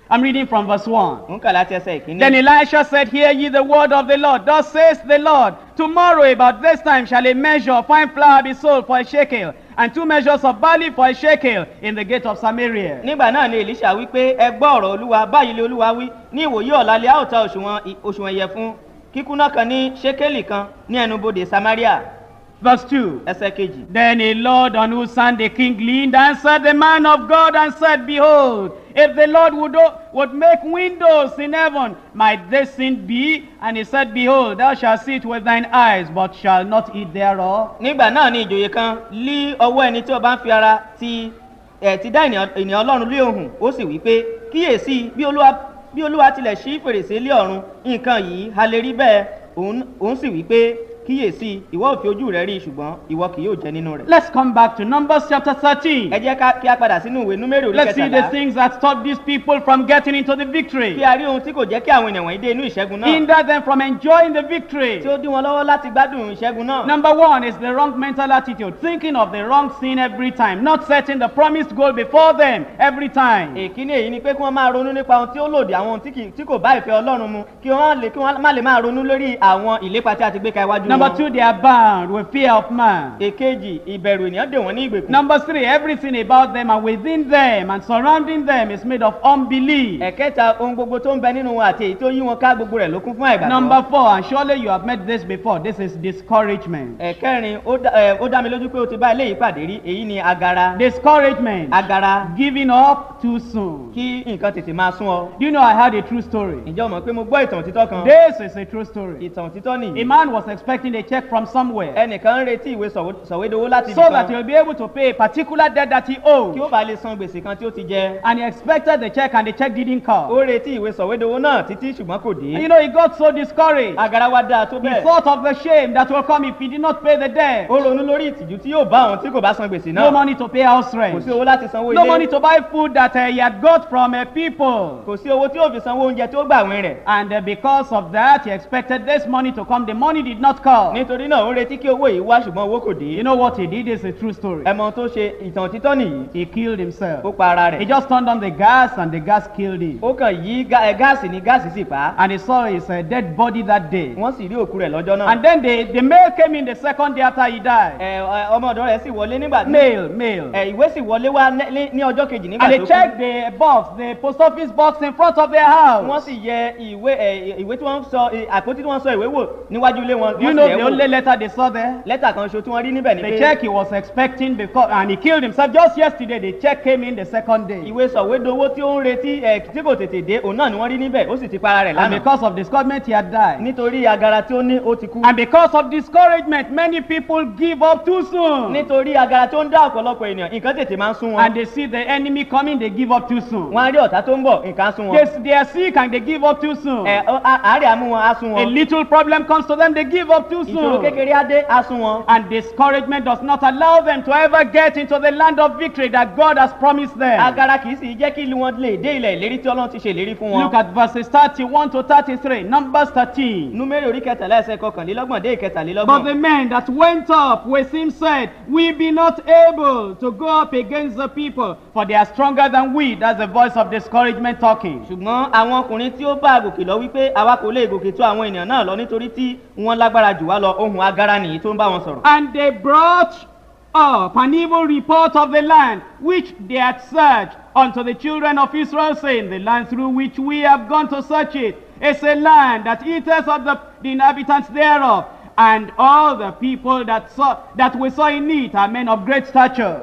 I'm reading from verse one. Then Elisha said, hear ye the word of the Lord. Thus says the Lord, tomorrow about this time shall a measure of fine flour be sold for a shekel, and two measures of barley for a shekel in the gate of Samaria. Nígbà náà ni Elisha wí pé, ẹ gbọ́ ọ̀rọ̀ Olúwa, báyìí ni Olúwa wí, ní ìwòyí ọ̀la lẹ a ó ta òṣùwọ̀n ìyẹ̀fun kíkúnná kan ní ṣékélì kan ní ẹnubodè Samaria. Verse two. Then a Lord on whose hand the king leaned answered the man of God and said, behold, if the Lord would, would make windows in heaven, might this sin be? And he said, behold, thou shalt see it with thine eyes, but shall not eat thereof. Nígbà náà ni ìjòyè kan lí ọwọ́ ẹni tí ó bá ń fi ara ti ẹ̀ ti dá ènìyàn Ọlọ́run lé ohùn, ó sì wí pé kíyèsí bí Olúwa bí Olúwa tilẹ̀ ṣí fèrèsé lé ọ̀run nǹkan yìí a lè rí bẹ́ẹ̀ òun sì wí pé kíyèsí ìwọ ò fi ojú rẹ rí ṣùgbọ́n ìwọ kì yóò jẹ nínú rẹ̀. Let's come back to Numbers chapter thirteen. Ẹ jẹ́ kí a padà sínú ìwé Númérì orí kẹtàlá. Let's see the things that stop these people from getting into the victory. Kí a rí ohun tí kò jẹ́ kí àwọn ènìyàn wọ̀nyí dé inú ìṣẹ́gun náà. Hinder them from enjoying the victory. Tí ó dí wọn lọ́wọ́ láti gbádùn ìṣẹ́gun náà. Number one is the wrong mental attitude, thinking of the wrong thing every time, not setting the promised goal before them every time. Èkíní èyí ni pé kí wọ́n máa ronú nípa ohun tí ó lòdì àwọn ohun tí kò bá ìfẹ́ Ọlọ́run mu kí wọ́n má lè máa ronú lórí àwọn ìlépa tí a ti gbé ka iwájú. Number two, they are bound with fear of man. Èkejì, ìbẹ̀rù ènìyàn dè wọ́n ní ìgbèkùn. Number three, everything about them and within them and surrounding them is made of unbelief. Ẹ̀kẹta, ohun gbogbo tó ń bẹ nínú wọn àti èyí tó yí wọn ká gbogbo rẹ̀ ló kún fún àìgbàgbọ́. Number four, and surely you have met this before, this is discouragement. Ẹ̀kẹrin, ó dá mi lójú pé o ti bá eléyìí pàdé rí, èyí ni agara. Discouragement. Agara. Giving up too soon. Kí nǹkan tètè máa sún ọ. Do you know I had a true story? Ǹjẹ́ o mọ̀ pé mo gbọ́ ìtàn òtítọ́ kan? This is a true story. Ìtàn òtítọ́ nìyí. A man was expecting a check from somewhere. Ẹnìkan ń retí ìwé sọ̀wédowó láti ibi kan. So that he will be able to pay a particular debt that he owes. Kí ó bá lè san gbèsè kan tí ó ti jẹ. And he expected the check and the check didn't come. Ó retí ìwé sọ̀wédowó náà títí ṣùgbọ́n kò dé. And you know he got so discouraged. Agara wa dáa tó bẹ́ẹ̀. He thought of the shame that will come if he did not pay the debt. Ó ronú lórí ìtìjú tí yóò bá àwọn tí kò bá san gbèsè náà. No money to pay house rent. Kò sí owó láti sanwó ilé. No money to buy food that uh, he had got from uh, people. Kò sí owó tí yóò fi sanwó oúnjẹ tí ó gbà wín rẹ̀. And uh, because of that he expected this money to come. The money did not come. Nítorí náà ó retí kí owó yìí wá ṣùgbọ́n owó kò dé. You know what he did is a true story. Ẹ mọ ohun tó ṣe, ìtàn òtítọ́ nìyí. He killed himself. Ó pa ara rẹ̀. He just turned on the gas and the gas killed him. Ó kàn yí gáàsì ní gáàsì sì pa. And he saw his uh, dead body that day. Wọ́n sì rí òkú rẹ̀ lọ́jọ́ náà. And then the the mail came in the second day after he died. Ẹ ọmọ ọ̀dọ̀ rẹ̀ sì wọlé nígbà tí. Mail mail. Ẹ ìwé sì wọlé wá ní ọjọ́ kejì nígbà tó kú. And they checked the box, the post office box in front of their house. Wọ́n sì yẹ ìwé ìwé tí wọ́n sọ àpótí tí wọ́n sọ ìwé wò níwájú ilé wọn. You know the only letter they saw there? Letter kan ṣo tí wọ́n rí níbẹ̀ ni pé. The check he was expecting because and he killed himself just yesterday. The check came in the second day. Ìwé sọ̀wédowó tí ó ń retí ẹ̀ tí kò tètè dé òun náà ni wọ́n rí níbẹ̀ ó sì ti para rẹ̀ lánàá. And because of discouragement he had died. Nítorí agara tí ó ní ó ti kú. And because of discouragement many people give up too soon. Nítorí agara tí ó ń dá ọ̀pọ̀lọpọ̀ ènìyàn nǹkan tètè máa ń sún wọn. And they see the enemy coming, they give up too soon. Wọ́n á rí ọ̀tá tó ń bọ̀ nǹkan á sún wọn. They, they are sick and they give up too soon. Ẹ̀ àárẹ̀ àmú wọn á sún wọn. A little problem comes to them, they give up too soon. And discouragement does not allow them to ever get into the land of victory that God has promised them. Look at verses thirty-one to thirty-three, Numbers thirteen. But the men that went up with him said, we be not able to go up against the people, for they are stronger than we. That's the voice of discouragement talking. And they brought up an evil report of the land which they had searched unto the children of Israel, saying, the land through which we have gone to search it is a land that eateth of the, the inhabitants thereof, and all the people that saw that we saw in it are men of great stature.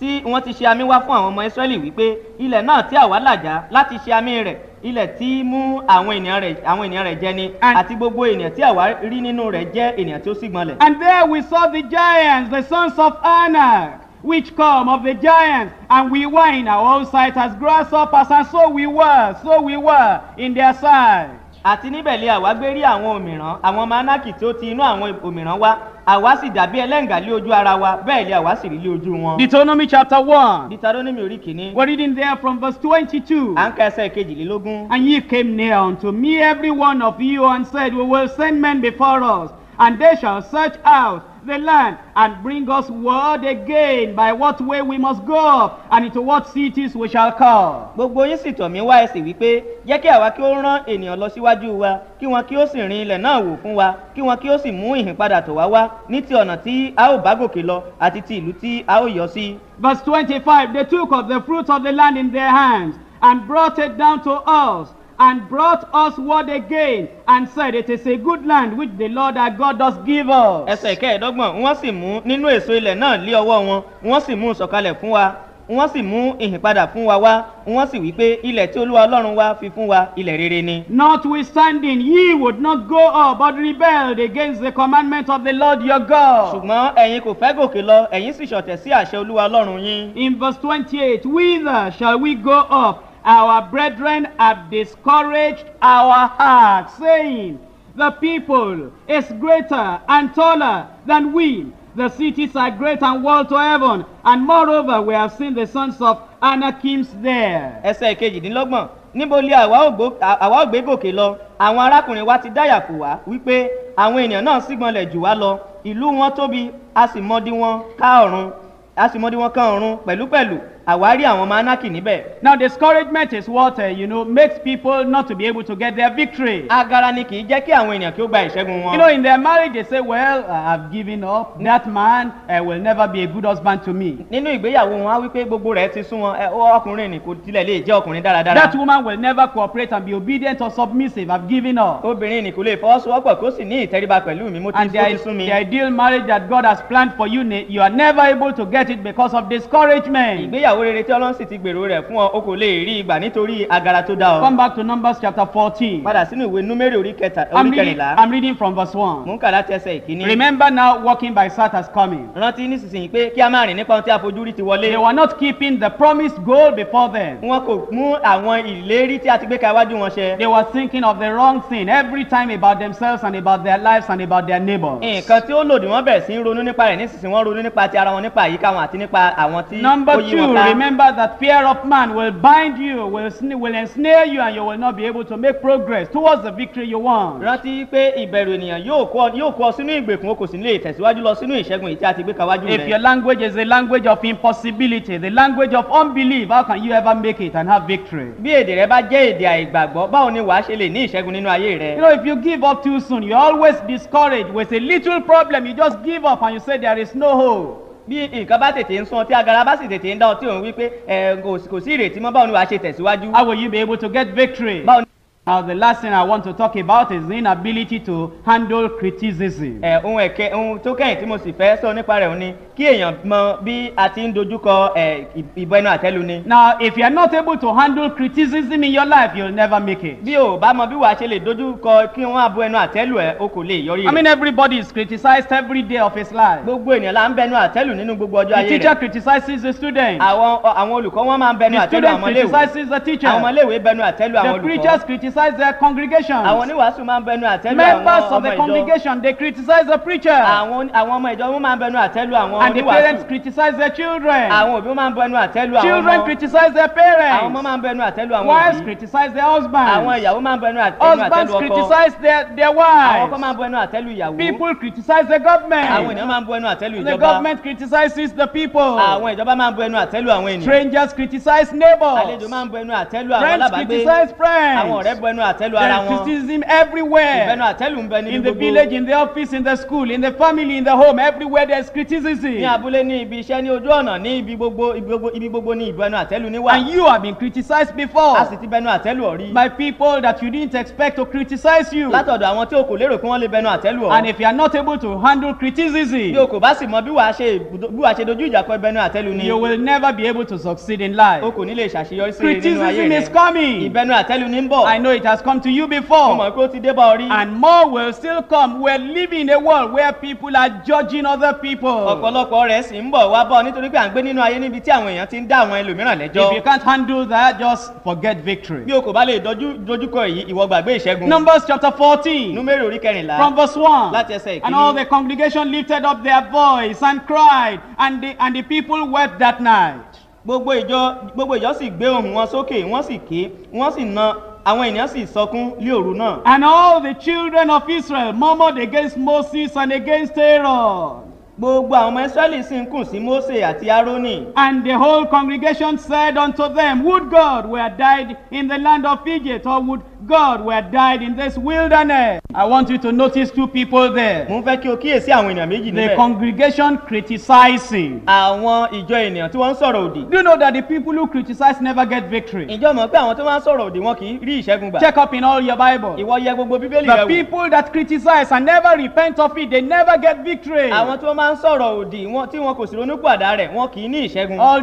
Tí wọ́n ti ṣe àmì wá fún àwọn ọmọ Ísírẹ́lì wípé ilẹ̀ náà tí àwa làjà láti ṣe àmì rẹ̀ ilẹ̀ tí mú àwọn ènìyàn rẹ̀ àwọn ènìyàn rẹ̀ jẹ ni àti gbogbo ènìyàn tí àwa rí nínú rẹ̀ jẹ́ ènìyàn tí ó sígbọnlẹ̀. And there we saw the giants, the sons of Anak, which come of the giants, and we were in our own sight as grasshoppers, and so we were, so we were in their sight. Àti níbẹ̀ lé àwa gbé rí àwọn òmìrán àwọn ọmọ Ánákì tí ó ti inú àwọn òmìrán wá àwa sì dàbí ẹlẹ́ǹgà lé ojú ara wa bẹ́ẹ̀ lé àwa sì rí lé ojú wọn. Deuteronomy chapter one. Deuteronomy orí kìíní. We're reading there from verse twenty-two. À ń ka ẹsẹ̀ kejìlélógún. And ye came near unto me every one of you and said, we will send men before us, and they shall search out the land and bring us word again by what way we must go up and into what cities we shall come. Gbogbo yín sì tọ̀ mí wá ẹ sì wípé jẹ́ kí àwa kí ó rán ènìyàn lọ síwájú wa kí wọn kí ó sì rin ilẹ̀ náà wò fún wa kí wọn kí ó sì mú ìhìn padà tọ̀ wá wá ní ti ọ̀nà tí a ó bá gòkè lọ àti ti ìlú tí a ó yọ sí. Verse twenty-five, they took of the fruit of the land in their hands and brought it down to us, and brought us word again, and said, it is a good land which the Lord our God does give us. Ẹsẹ̀ kẹẹ̀ẹ́dọ́gbọ̀n wọ́n sì mú nínú èso ilẹ̀ náà lé ọwọ́ wọn wọ́n sì mú sọ̀kalẹ̀ fún wa wọ́n sì mú ìhìn padà fún wa wá wọ́n sì wí pé ilẹ̀ tí Olúwa Ọlọ́run wa fi fún wa ilẹ̀ rere ni. Notwithstanding ye would not go up but rebelled against the commandment of the Lord your God. Ṣùgbọ́n ẹ̀yin kò fẹ́ gòkè lọ ẹ̀yin sì ṣọ̀tẹ̀ sí àṣẹ Olúwa Ọlọ́run yín. In verse twenty-eight, whither shall we go up? Our brethren have discouraged our hearts, saying, the people is greater and taller than we. The cities are great and walled to heaven, and moreover we have seen the sons of Anakims there. Ẹsẹ̀ kejìdínlọ́gbọ̀n níbo lé àwa ògbé gòkè lọ àwọn arákùnrin wa ti dáyàkù wá wípé àwọn ènìyàn náà sígbọnlẹ̀ jù wá lọ ìlú wọn tóbi a sì mọdí wọn ká ọ̀run a sì mọdí wọn ká ọ̀run pẹ̀lúpẹ̀lú. Now discouragement is what uh, you know makes people not to be able to get their victory. You know, in their marriage they say, well, I've given up. That man uh, will never be a good husband to me. That woman will never cooperate and be obedient or submissive. I've given up. And the, the ideal marriage that God has planned for you, you are never able to get it because of discouragement. Come back to Numbers chapter fourteen. I'm reading, I'm reading from verse one. Remember now, walking by sight has coming. They were not keeping the promised goal before them. They were thinking of the wrong thing every time about themselves and about their lives and about their neighbors. Number two, remember that fear of man will bind you, will, will ensnare you, and you will not be able to make progress towards the victory you want. If your language is the language of impossibility, the language of unbelief, how can you ever make it and have victory? You know, if you give up too soon, you're always discouraged with a little problem. You just give up and you say there is no hope. How will you be able to get victory? Now the last thing I want to talk about is the inability to handle criticism. Now if you are not able to handle criticism in your life, you'll never make it. I mean, everybody is criticized every day of his life. The teacher criticizes the student. The student criticizes the teacher. The preachers criticize their congregations. Members of the congregation, they criticize the preacher. And the parents criticize their children. Children criticize their parents. Wives criticize their husbands. Husbands criticize their, their wives. People criticize the government. The government criticizes the people. Strangers criticize neighbors. Friends criticize friends. There is criticism everywhere. In the village, in the office, in the school, in the family, in the home, everywhere there is criticism. And you have been criticized before by people that you didn't expect to criticize you. And if you are not able to handle criticism, you will never be able to succeed in life. Criticism is coming. I know it has come to you before, and more will still come. We're living in a world where people are judging other people. If you can't handle that, just forget victory. Numbers chapter fourteen, from verse one. And all the congregation lifted up their voice and cried, and the, and the people wept that night. And all the children of Israel murmured against Moses and against Aaron. And the whole congregation said unto them, would God were died in the land of Egypt, or would God were died in this wilderness. I want you to notice two people there. The congregation criticizing. Do you know that the people who criticize never get victory? Check up in all your Bibles. The people that criticize and never repent of it, they never get victory. All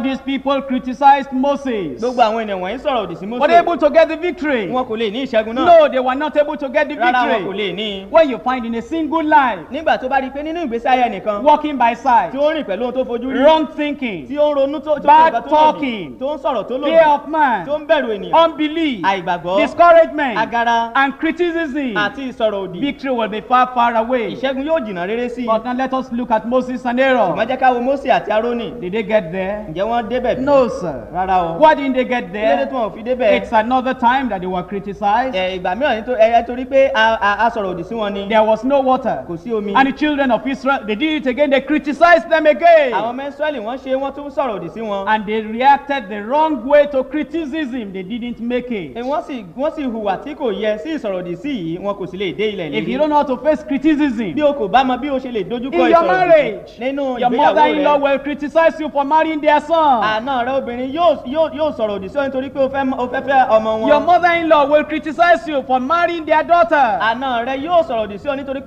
these people criticized Moses. Were they able to get the victory? No, they were not able to get the victory. When you find in a single life, walking by sight, wrong thinking, bad talking, fear of man, unbelief, discouragement, and criticism, victory will be far, far away. But now let us look at Moses and Aaron. Did they get there? No, sir. Why didn't they get there? It's another time that they were criticized. There was no water. And the children of Israel, they did it again. They criticized them again. And they reacted the wrong way to criticism. They didn't make it. If you don't know how to face criticism in your marriage, your mother-in-law will criticize you for marrying their son. Your mother-in-law will criticize you for marrying their daughter. In the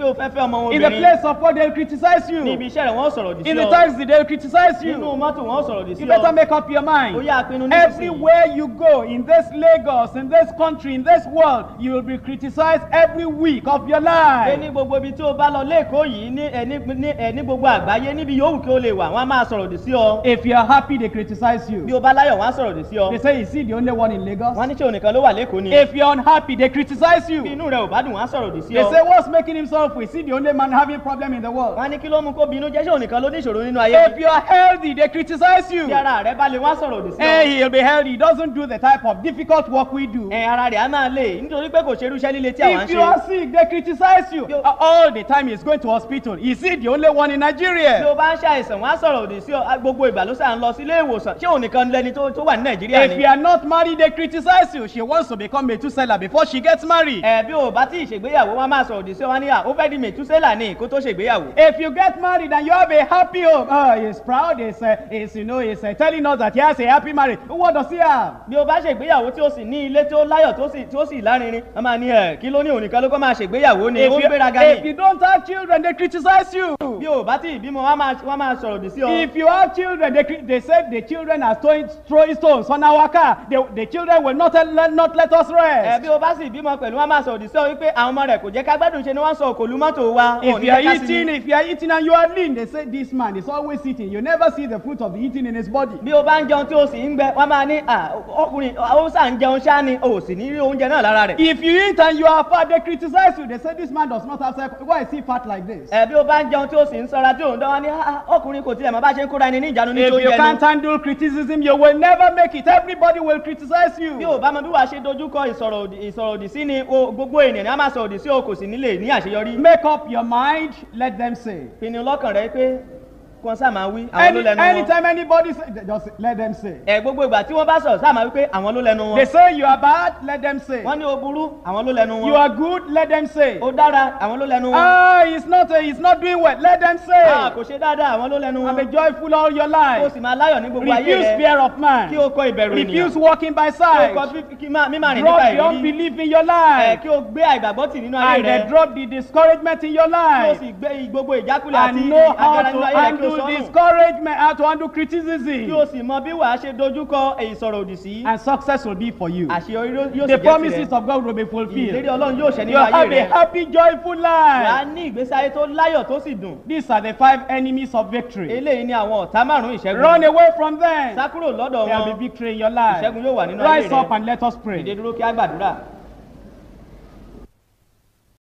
place of work, they'll criticize you. In the taxi, they'll criticize you. You better make up your mind. Everywhere you go, in this Lagos, in this country, in this world, you will be criticized every week of your life. If you are happy, they criticize you. They say, is he the only one in Lagos? If you're unhappy, they criticize you. They say, what's making him sorrowful? Is he the only man having a problem in the world? If you're healthy, they criticize you. Hey, he'll be healthy. He doesn't do the type of difficult work we do. If you are sick, they criticize you. All the time he's going to hospital. Is he the only one in Nigeria? If you are not married, they criticize you. She wants to become a two-seller before she gets married. If you get married and you have a happy home, oh, he's proud, he's, uh, he's, you know, he's uh, telling us that he has a happy marriage. What does he have? If you, if you don't have children, they criticize you. If you have children, they, they said the children are throwing stones on our car. The, the children will not, not let us rest. If you are eating, if you are eating and you are lean, they say this man is always eating. You never see the fruit of the eating in his body. If you eat and you are fat, they criticize you. They say this man does not have sex. Why is he fat like this? If you can't handle criticism, you will never make it. Everybody will criticize you. Make up your mind, let them say. Any, anytime anybody say, just let them say. They say you are bad, let them say. You are good, let them say. Ah, it's not, it's not doing well, let them say. And be joyful all your life. Refuse fear of man. Refuse walking by sight. Drop your unbelief in your life. And they drop the discouragement in your life. And know how to handle discouragement, how to handle criticism, and success will be for you. The promises of God will be fulfilled. You have a happy, joyful life. These are the five enemies of victory. Run away from them. There will be victory in your life. Rise up and let us pray.